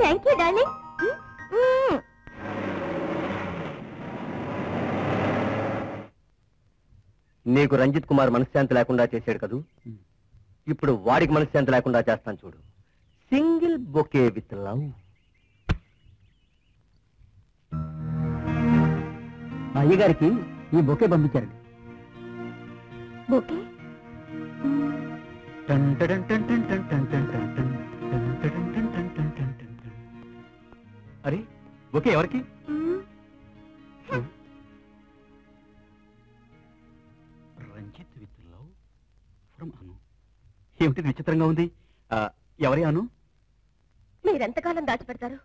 Thank you darling. నీకు రంజిత్ కుమార్ మనశ్శాంతి లేకుండా చేశాడు కదూ, ఇప్పుడు వాడికి మనశ్శాంతి లేకుండా చేస్తాను చూడు. Single bouquet with love. అయ్యగారికి ఈ బొకే పంపించారండి. బొకే అరే బొకే ఎవరికి? Ranjit with love from Anu. ఏమిటి విచిత్రంగా ఉంది? ఎవరి అను? మీరెంతకాలం దాచిపెడతారు?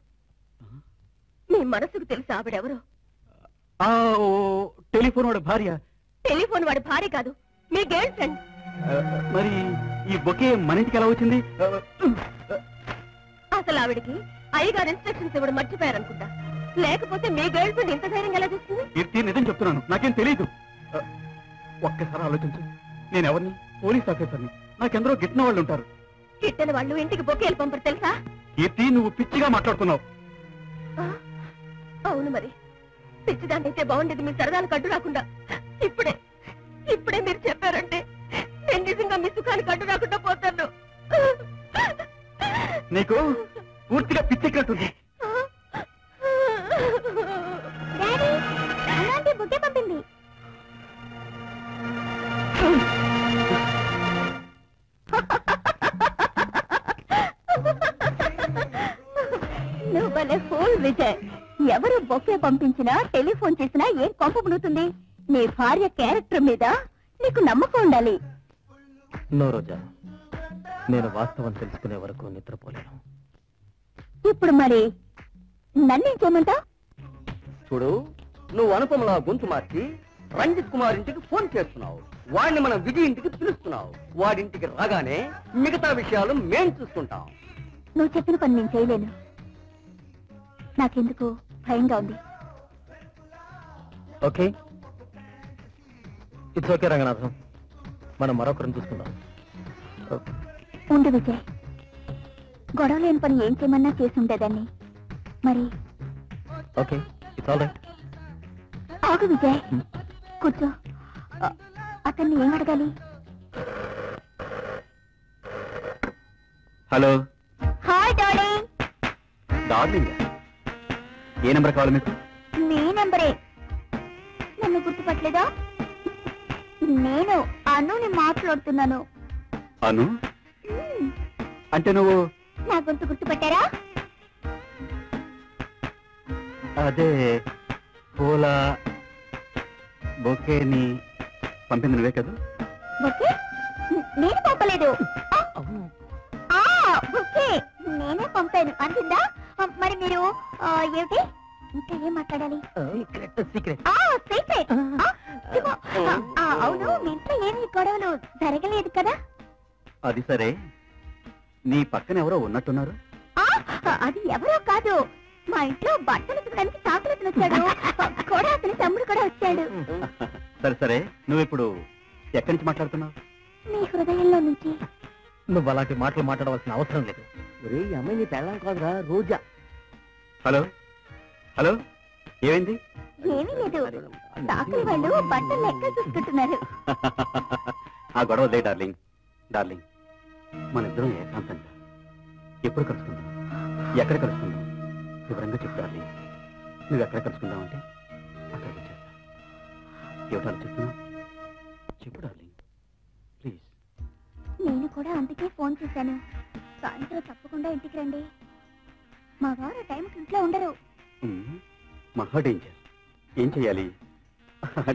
మీ మనసుకు తెలుసు ఆవిడెవరో. టెలిఫోన్ వాడి భార్య. టెలిఫోన్ వాడి భార్య కాదు, మీ గర్ల్ ఫ్రెండ్. మరి ఈ బొకే మన ఇంటికి ఎలా వచ్చింది? అసలు ఆవిడికి అయ్యగారు ఇన్స్ట్రక్షన్స్ ఇవ్వడం మర్చిపోయారనుకుంటా, లేకపోతే మీ గర్ల్ ఫ్రెండ్ ఇంత ధైర్యంగా ఎలా చేస్తుంది? నిజం చెప్తున్నాను, నాకేం తెలియదు. ఒక్కసారి ఆలోచించు, నేను ఎవరిని? పోలీస్ ఆఫీసర్ని. నాకెందరో గిట్టిన వాళ్ళు ఉంటారు. గిట్టిన వాళ్ళు ఇంటికి బొకే వెళ్ళి పంపరు తెలుసా? కీర్తి, నువ్వు పిచ్చిగా మాట్లాడుతున్నావు. అవును, మరి పిచ్చిదానికైతే బాగుండేది మీ సరదాలకు అడ్డు రాకుండా. ఇప్పుడే ఇప్పుడే మీరు చెప్పారంటే నేను నిజంగా మీ సుఖానికి అడ్డు రాకుండా పోతాను. నీకు పూర్తిగా పిచ్చెక్కినట్టుంది. ఎవరు బొకే పంపించినా టెలిఫోన్ చేసినా ఏం పంపబడుతుంది? నీ భార్య క్యారెక్టర్ మీద నీకు నమ్మకం ఉండాలి. నో రోజా, నేను వాస్తవం తెలుసుకునే వరకు నిద్రపోలేను. ఇప్పుడు మరి నన్నేం చేయమంటావు? చూడు, నువ్వు అనుపమలా గొంతు మార్చి రంజిత్ కుమార్ ఇంటికి ఫోన్ చేస్తున్నావు. వాడిని మనం విజయ్ ఇంటికి పిలుస్తున్నావు. వాడింటికి రాగానే మిగతా విషయాలు మేం చూసుకుంటాం. నువ్వు చెప్పిన పని నేను చేయలేను. నాకెందుకు భయంగా ఉంది. ఓకే, ఇట్స్ ఓకే రంగనాథం, మనం మరొకరిని చూసుకుందాం. ఉండు విజయ్, గొడవ లేని పని ఏం చేయమన్నా చేసి ఉండేదాన్ని. మరి ఓకే, ఇట్స్ ఆల్ రైట్. ఆగు విజయ్, కూర్చో. అతన్ని ఏం అడగాలి? హలో. Hi darling. డార్లింగ్ ఏ నెంబర్ కావాలి మీకు? మీ నెంబరే. నన్ను గుర్తుపట్టలేదా? నేను అనుని మాట్లాడుతున్నాను. అను అంటే నువ్వు? నా గొంతు గుర్తుపట్టారా? అదే పూల బొకేని పంపింది నువ్వే కదా? బొకే నేను పంపలేదు. బొకే నేనే పంపాను. అంటుందా? మరి మీరు ఏమిటి ఇంకా ఏం మాట్లాడాలి? అవును, మీ ఇంట్లో ఏమి గొడవలు జరగలేదు కదా? అది సరే, నీ పక్కన ఎవరో ఉన్నట్టున్నారు. అది ఎవరో కాదు, మా ఇంట్లో బట్టలు తినడానికి తాతలతను వచ్చాడు కూడా, అతని తమ్ముడు కూడా వచ్చాడు. సరే సరే, నువ్వు ఇప్పుడు ఎక్కడి నుంచి మాట్లాడుతున్నావు? మీ హృదయంలో నుంచి. నువ్వు అలాంటి మాటలు మాట్లాడవలసిన అవసరం లేదు. అమ్మాయి పెళ్ళం కాదురా రోజా. హలో హలో, ఏమైంది? ఏమీ లేదు, డాక్టర్ వాళ్ళు బట్టలు లెక్క చూసుకుంటున్నారు. ఆ గొడవ లే డార్లింగ్. డార్లింగ్, మన ఇద్దరం ఏకాంతంగా ఎప్పుడు కలుసుకుందాం, ఎక్కడ కలుసుకుందాం వివరంగా చెప్పు డార్లింగ్. నువ్వు ఎక్కడ కలుసుకుందాం అంటే అక్కడ చేస్తా. ఎవరు చెప్తున్నావు చెప్పు డార్లింగ్, ప్లీజ్. నేను కూడా అందుకే ఫోన్ చేశాను, సాయంత్రం తప్పకుండా ఇంటికి రండి. మా వారు టైంకి ఇంట్లో ఉండరు. మహా డేంజర్. ఏం చెయ్యాలి?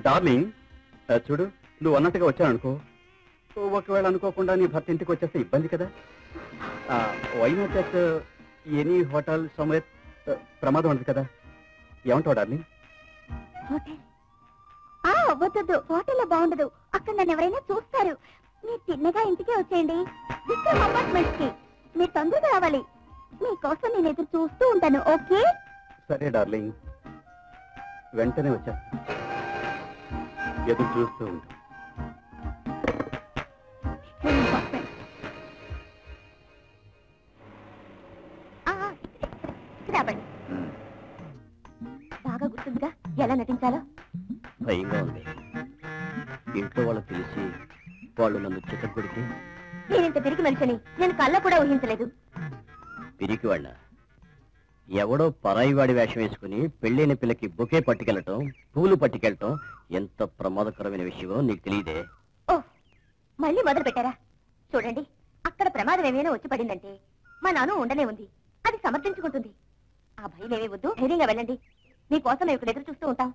డార్లింగ్ చూడు, నువ్వు అన్నట్టుగా వచ్చాననుకో, ఒకవేళ అనుకోకుండా నీ భర్త ఇంటికి వచ్చేస్తే ఇబ్బంది కదా. Why not that any hotel somewhere, ప్రమాదం ఉంటుంది కదా. ఏమంటావు డార్లింగ్? వద్దు, హోటల్లో బాగుండదు, అక్కడ నన్ను ఎవరైనా చూస్తారు. మీరు చిన్నగా ఇంటికే వచ్చేయండి, విక్రమ్ అపార్ట్మెంట్స్ కి. మీరు తొందరగా రావాలి, మీకోసం నేను ఎదురు చూస్తూ ఉంటాను. ఓకే? సరే డార్లింగ్, వెంటనే వచ్చేస్తాను, ఎదురు చూస్తూ ఉంటాను. బాగా గుర్తుందిగా ఎలా నటించాలో? భయంగా ఉంది. ఇంట్లో వాళ్ళ తెలిసి వాళ్ళు నన్ను చికెట్ పెడితే నేనింత పెరిగి మనిషిని నేను కళ్ళ కూడా ఊహించలేదు. పిరికి వాళ్ళ ఎవడో పరాయివాడి వేషం వేసుకుని పెళ్ళైన పిల్లకి బొకే పట్టుకెళ్ళటం పూలు పట్టుకెళ్ళటం ఎంత ప్రమాదకరమైన విషయమో నీకు తెలియదే. ఓ మళ్ళీ మొదలు పెట్టారా? చూడండి, అక్కడ ప్రమాదం ఏమైనా వచ్చి పడిందంటే మా నాన్న ఉండనే ఉంది, అది సమర్థించుకుంటుంది. ఆ భయం ఏమీ వద్దు, ధైర్యంగా వెళ్ళండి, మీకోసం మేము ఇక్కడ ఎదురు చూస్తూ ఉంటాం.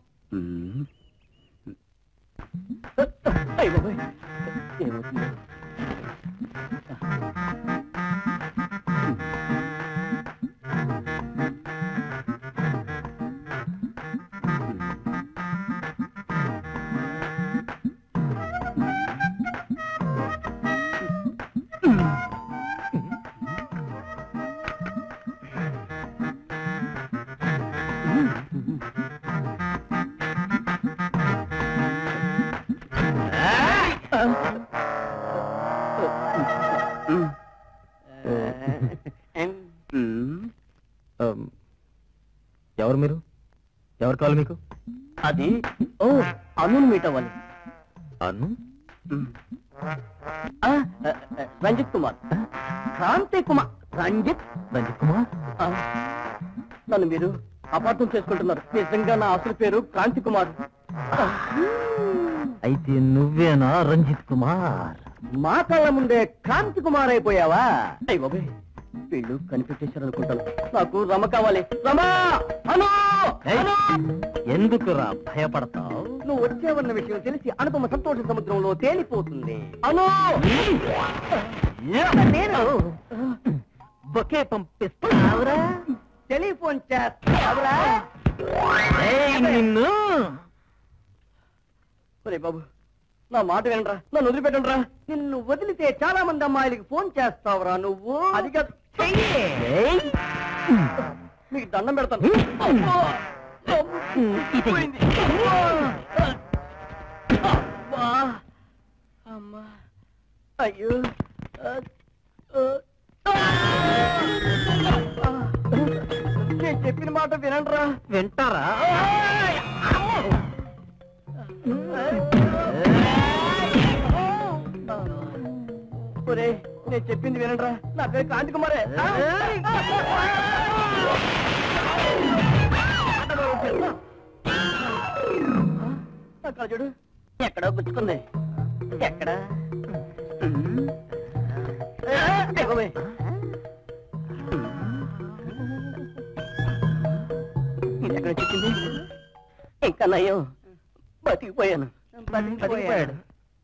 ఎవరు మీరు? ఎవరు కావాలి మీకు? అది ఓ అను మీట్ అవ్వాలి. అను రంజిత్ కుమార్, క్రాంతి కుమార్, రంజిత్ రంజిత్ కుమార్. నన్ను మీరు అపార్థం చేసుకుంటున్నారు. నిజంగా నా అసలు పేరు క్రాంతి కుమార్. అయితే నువ్వేనా రంజిత్ కుమార్? మా కళ్ళ ముందే క్రాంతి కుమార్ అయిపోయావా? అయ్య బాబాయ్, వీళ్ళు కనిపెట్టేశారు అనుకుంటాను. నాకు రమ కావాలి. రమా ఎందుకురా భయపడతావు? నువ్వు వచ్చేవన్న విషయం తెలిసి అనుపమ సంతోష సముద్రంలో తేలిపోతుంది. అను నేను బొకే పంపిస్తావురా, టెలిఫోన్ చేస్తావురా. నిన్ను ఒరే బాబు, నా మాట వినరా, నన్ను వదిలిపెట్టండి రా. నిన్ను వదిలితే చాలా మంది అమ్మాయిలకి ఫోన్ చేస్తావురా నువ్వు. అది కాదు, మీకు దండం పెడతాను. అమ్మా అయ్యో, నేను చెప్పిన మాట వినండి రా. వింటారా? నేను చెప్పింది వినండి రా. నా పేరు కాంతి కుమారే. అక్కడ చూడు, ఎక్కడో గుచ్చుకుంది. ఎక్కడ? ఇది ఎక్కడ చెప్పింది? ఇంకా నయ్యో బతికిపోయాను. బతికిపోయాడు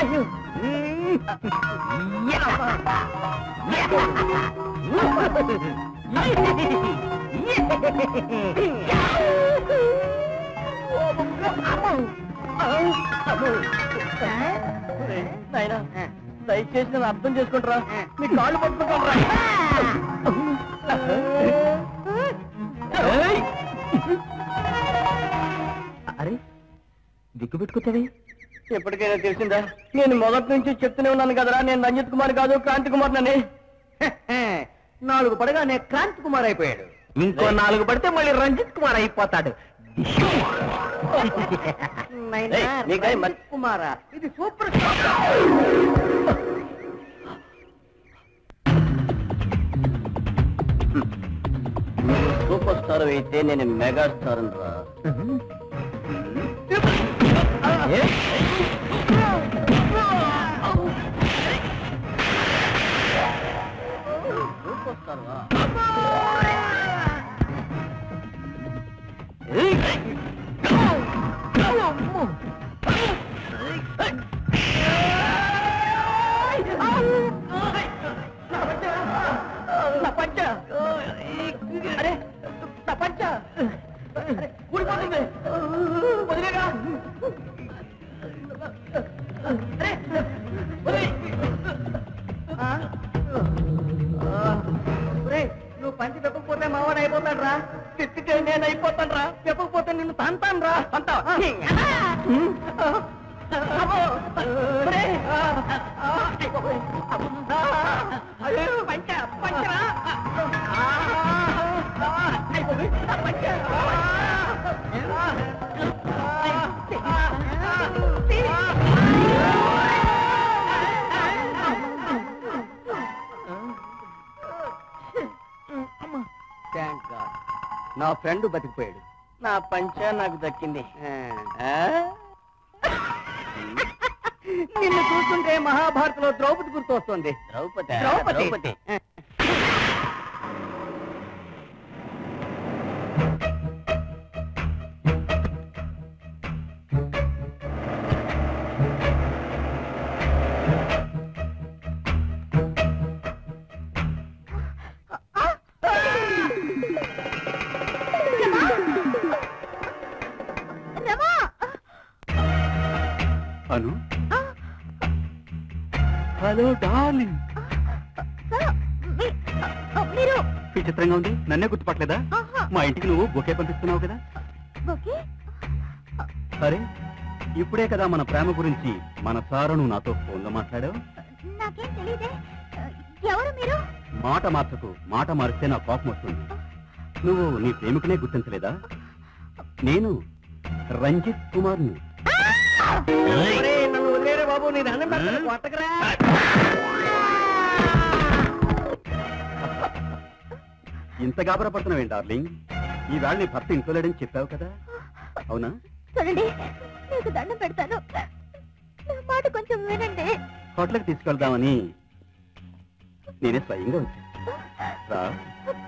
అయ్యో దయచేసి నన్ను అర్థం చేసుకుంటారా? మీ కాళ్ళు పట్టుకుంటారా? అరే దిక్కు పెట్టుకుంటావే. ఎప్పటికైనా తెలిసిందా? నేను మొదటి నుంచి చెప్తూనే ఉన్నాను కదరా, నేను రంజిత్ కుమార్ కాదు క్రాంతి కుమార్ నని. నాలుగు పడగా నేను క్రాంతి కుమార్ అయిపోయాడు. ఇంకో నాలుగు పడితే మళ్ళీ రంజిత్ కుమార్ అయిపోతాడు. కుమారా ఇది సూపర్. సూపర్ స్టార్ అయితే నేను మెగా స్టార్ రా. What are you doing? What are you doing? నేనైపోతానరా చెప్పకపోతే నిన్ను తాంతానరా అంటావ్ అబ్బో ఒరే అయ్యో పంచ పంచరా ना फ्रेंड बतिपो ना पंचा दक्किंदी चूसुंटे महाभारतलो द्रौपदी गुर्तुवस्तुंदी द्रौपदी द्रौपदी नन्ने गुर्तुपट्लेदा मा इंटिकी नुव्वु बोके पंपिस्तुन्नावु कदा बोके अरे इप्पुडे कदा मन प्रेम गुरिंची मन सारनु नातो फोन लो माट्लाडावु नाकें तेलियदे एवरु मीरु माट मार्चकु माट मार्चे ना कोपं वस्तुंदी नुव्वु नी प्रेमिकने गुर्तिंचलेदा नेनु రంజిత్ కుమార్ ని अरे नन्नु वदिलेरे बाबू नी धनं पट्टनु कोट्टकरा इंत गाबरा पड़ना डार्लिंग भर्त इंटोलेडन चेप्पावु कदा अवुना चूडंडी नीकु दंडं पेडतानु ना माट कोंచెం వినండి హోటల్కి తీసుకెళ్దామని నేనే స్వయంగా వచ్చా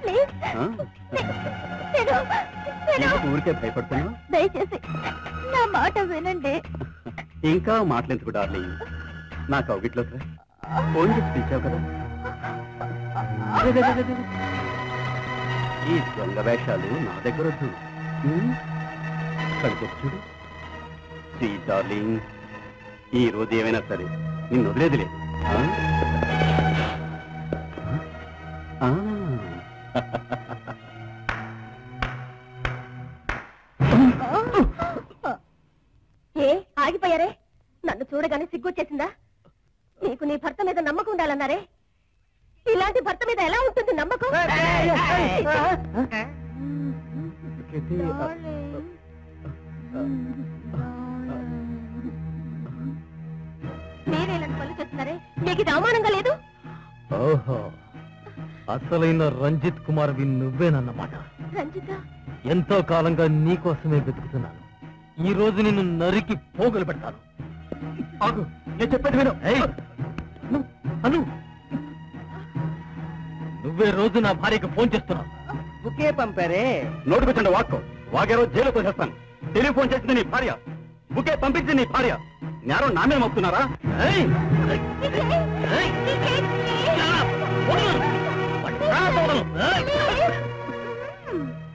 ప్లీజ్ నేను నేను ఊరికే భయపడతాను దయచేసి నా మాట వినండి ఇంకా మాట్లాడకు డార్లింగ్ నాకు అవిట్లోకి ఫోన్ చేసి తీసావు కదా రే రే రే ఈ దొంగ వేషాలు నా దగ్గర వద్దు చూడు సీ డార్లింగ్ ఈ రోజు ఏమైనా సరే నిన్ను వదిలేదులే ఏ ఆగిపోయారే నన్ను చూడగానే సిగ్గొచ్చేసిందా నీకు నీ భర్త మీద నమ్మకం ఉండాలన్నారే ఇలాంటి భర్త మీద ఎలా ఉంటుంది నమ్మకం నేనేలా పనులు చేస్తున్నారే నీకు ఇది అవమానంగా లేదు ఓహో అసలైన రంజిత్ కుమార్ వి నువ్వేనన్నమాట రంజిత ఎంతో కాలంగా నీకోసమే వెతుకుతున్నాను ఈ రోజు నిన్ను నరికి పోగులు పెడతాను ఆగు నేను చెప్పేది విను అను నువ్వే రోజు నా భార్యకు ఫోన్ చేస్తున్నావు బుకే పంపారే నోటుకొచ్చిన వాక్కు వాగే రోజు జైలుతో చేస్తాను టెలిఫోన్ చేసింది నీ భార్య బుకే పంపించింది నీ భార్య నేరం నా మీద మోపుతున్నారా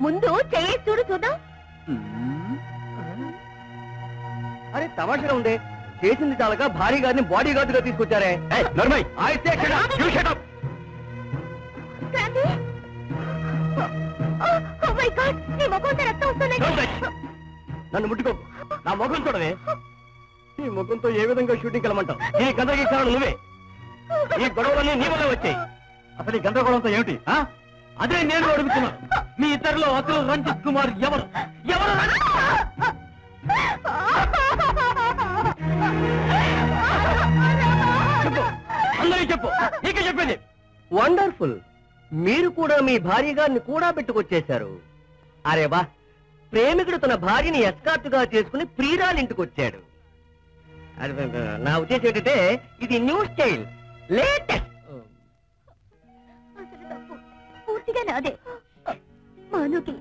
ముందు చేయి చూడు చూద్దాం అరే తమాషగా ఉందే చేసింది చాలక భార్య గారిని బాడీ గార్డ్ గా తీసుకొచ్చారే నర్మై I say shut up you shut up నన్ను ముట్టుకో నా ముఖం చూడవే ఈ ముఖంతో ఏ విధంగా షూటింగ్ కలమంటావు ఈ గందరగీ కారణం నువ్వే ఈ గొడవలన్నీ నీ వల్ల వచ్చాయి అసలు ఈ గందరగోళంతో ఏమిటి అదే నేను అడుగుతున్నా మీ ఇద్దరిలో అసలు రంజిత్ కుమార్ ఎవరు ఎవరు చెప్పు అందరికీ చెప్పు ఇక చెప్పేది వండర్ఫుల్ మీరు కూడా మీ భార్య గారిని కూడా పెట్టుకొచ్చేశారు అరే వా ప్రేమికుడు తన భార్యని ఎస్కార్ట్గా చేసుకుని ప్రియురాలి ఇంటికి వచ్చాడు నా ఉద్దేశం ఏంటంటే ఇది న్యూ స్టైల్ లేటెస్ట్ పూర్తిగా నాదే మానుకి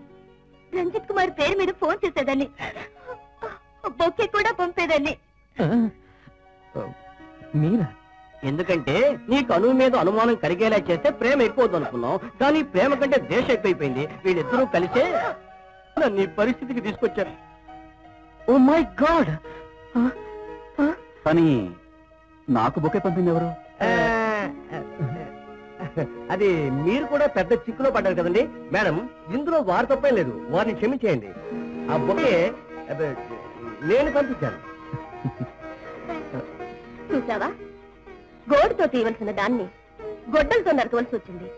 రంజిత్ కుమార్ పేరు మీద ఫోన్ చేసేదాన్ని బొక్కే కూడా పంపేదాన్ని మీరా ఎందుకంటే నీకు అనువు మీద అనుమానం కలిగేలా చేస్తే ప్రేమ ఎక్కువద్దు అనుకున్నాం కానీ ప్రేమ కంటే దేశ ఎక్కువైపోయింది వీళ్ళిద్దరూ కలిసే నీ పరిస్థితికి తీసుకొచ్చారు ఓ మై గాడ్ కానీ నాకు బొకే పంపింది ఎవరు అది మీరు కూడా పెద్ద చిక్కులో పడ్డారు కదండి మేడం. ఇందులో వారు తప్పేం లేదు, వారిని క్షమించేయండి. ఆ బొకే నేను పంపించాను. చూసావా, గోడుతో తీయవలసిన దాన్ని గొడ్డలతో నరకవలసి వచ్చింది.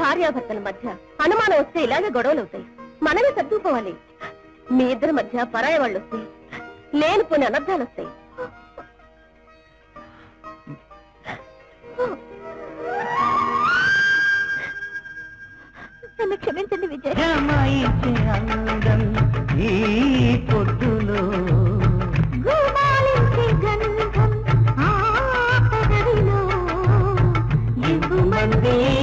భార్యాభర్తల మధ్య అనుమానం వస్తే ఇలాగే గొడవలు అవుతాయి. మనమే సర్దుకోవాలి. మీ ఇద్దరి మధ్య పరాయి వాళ్ళు వస్తాయి, లేనిపోని అనర్థాలు వస్తాయి. నన్ను క్షమించండి విజయ్. గంధం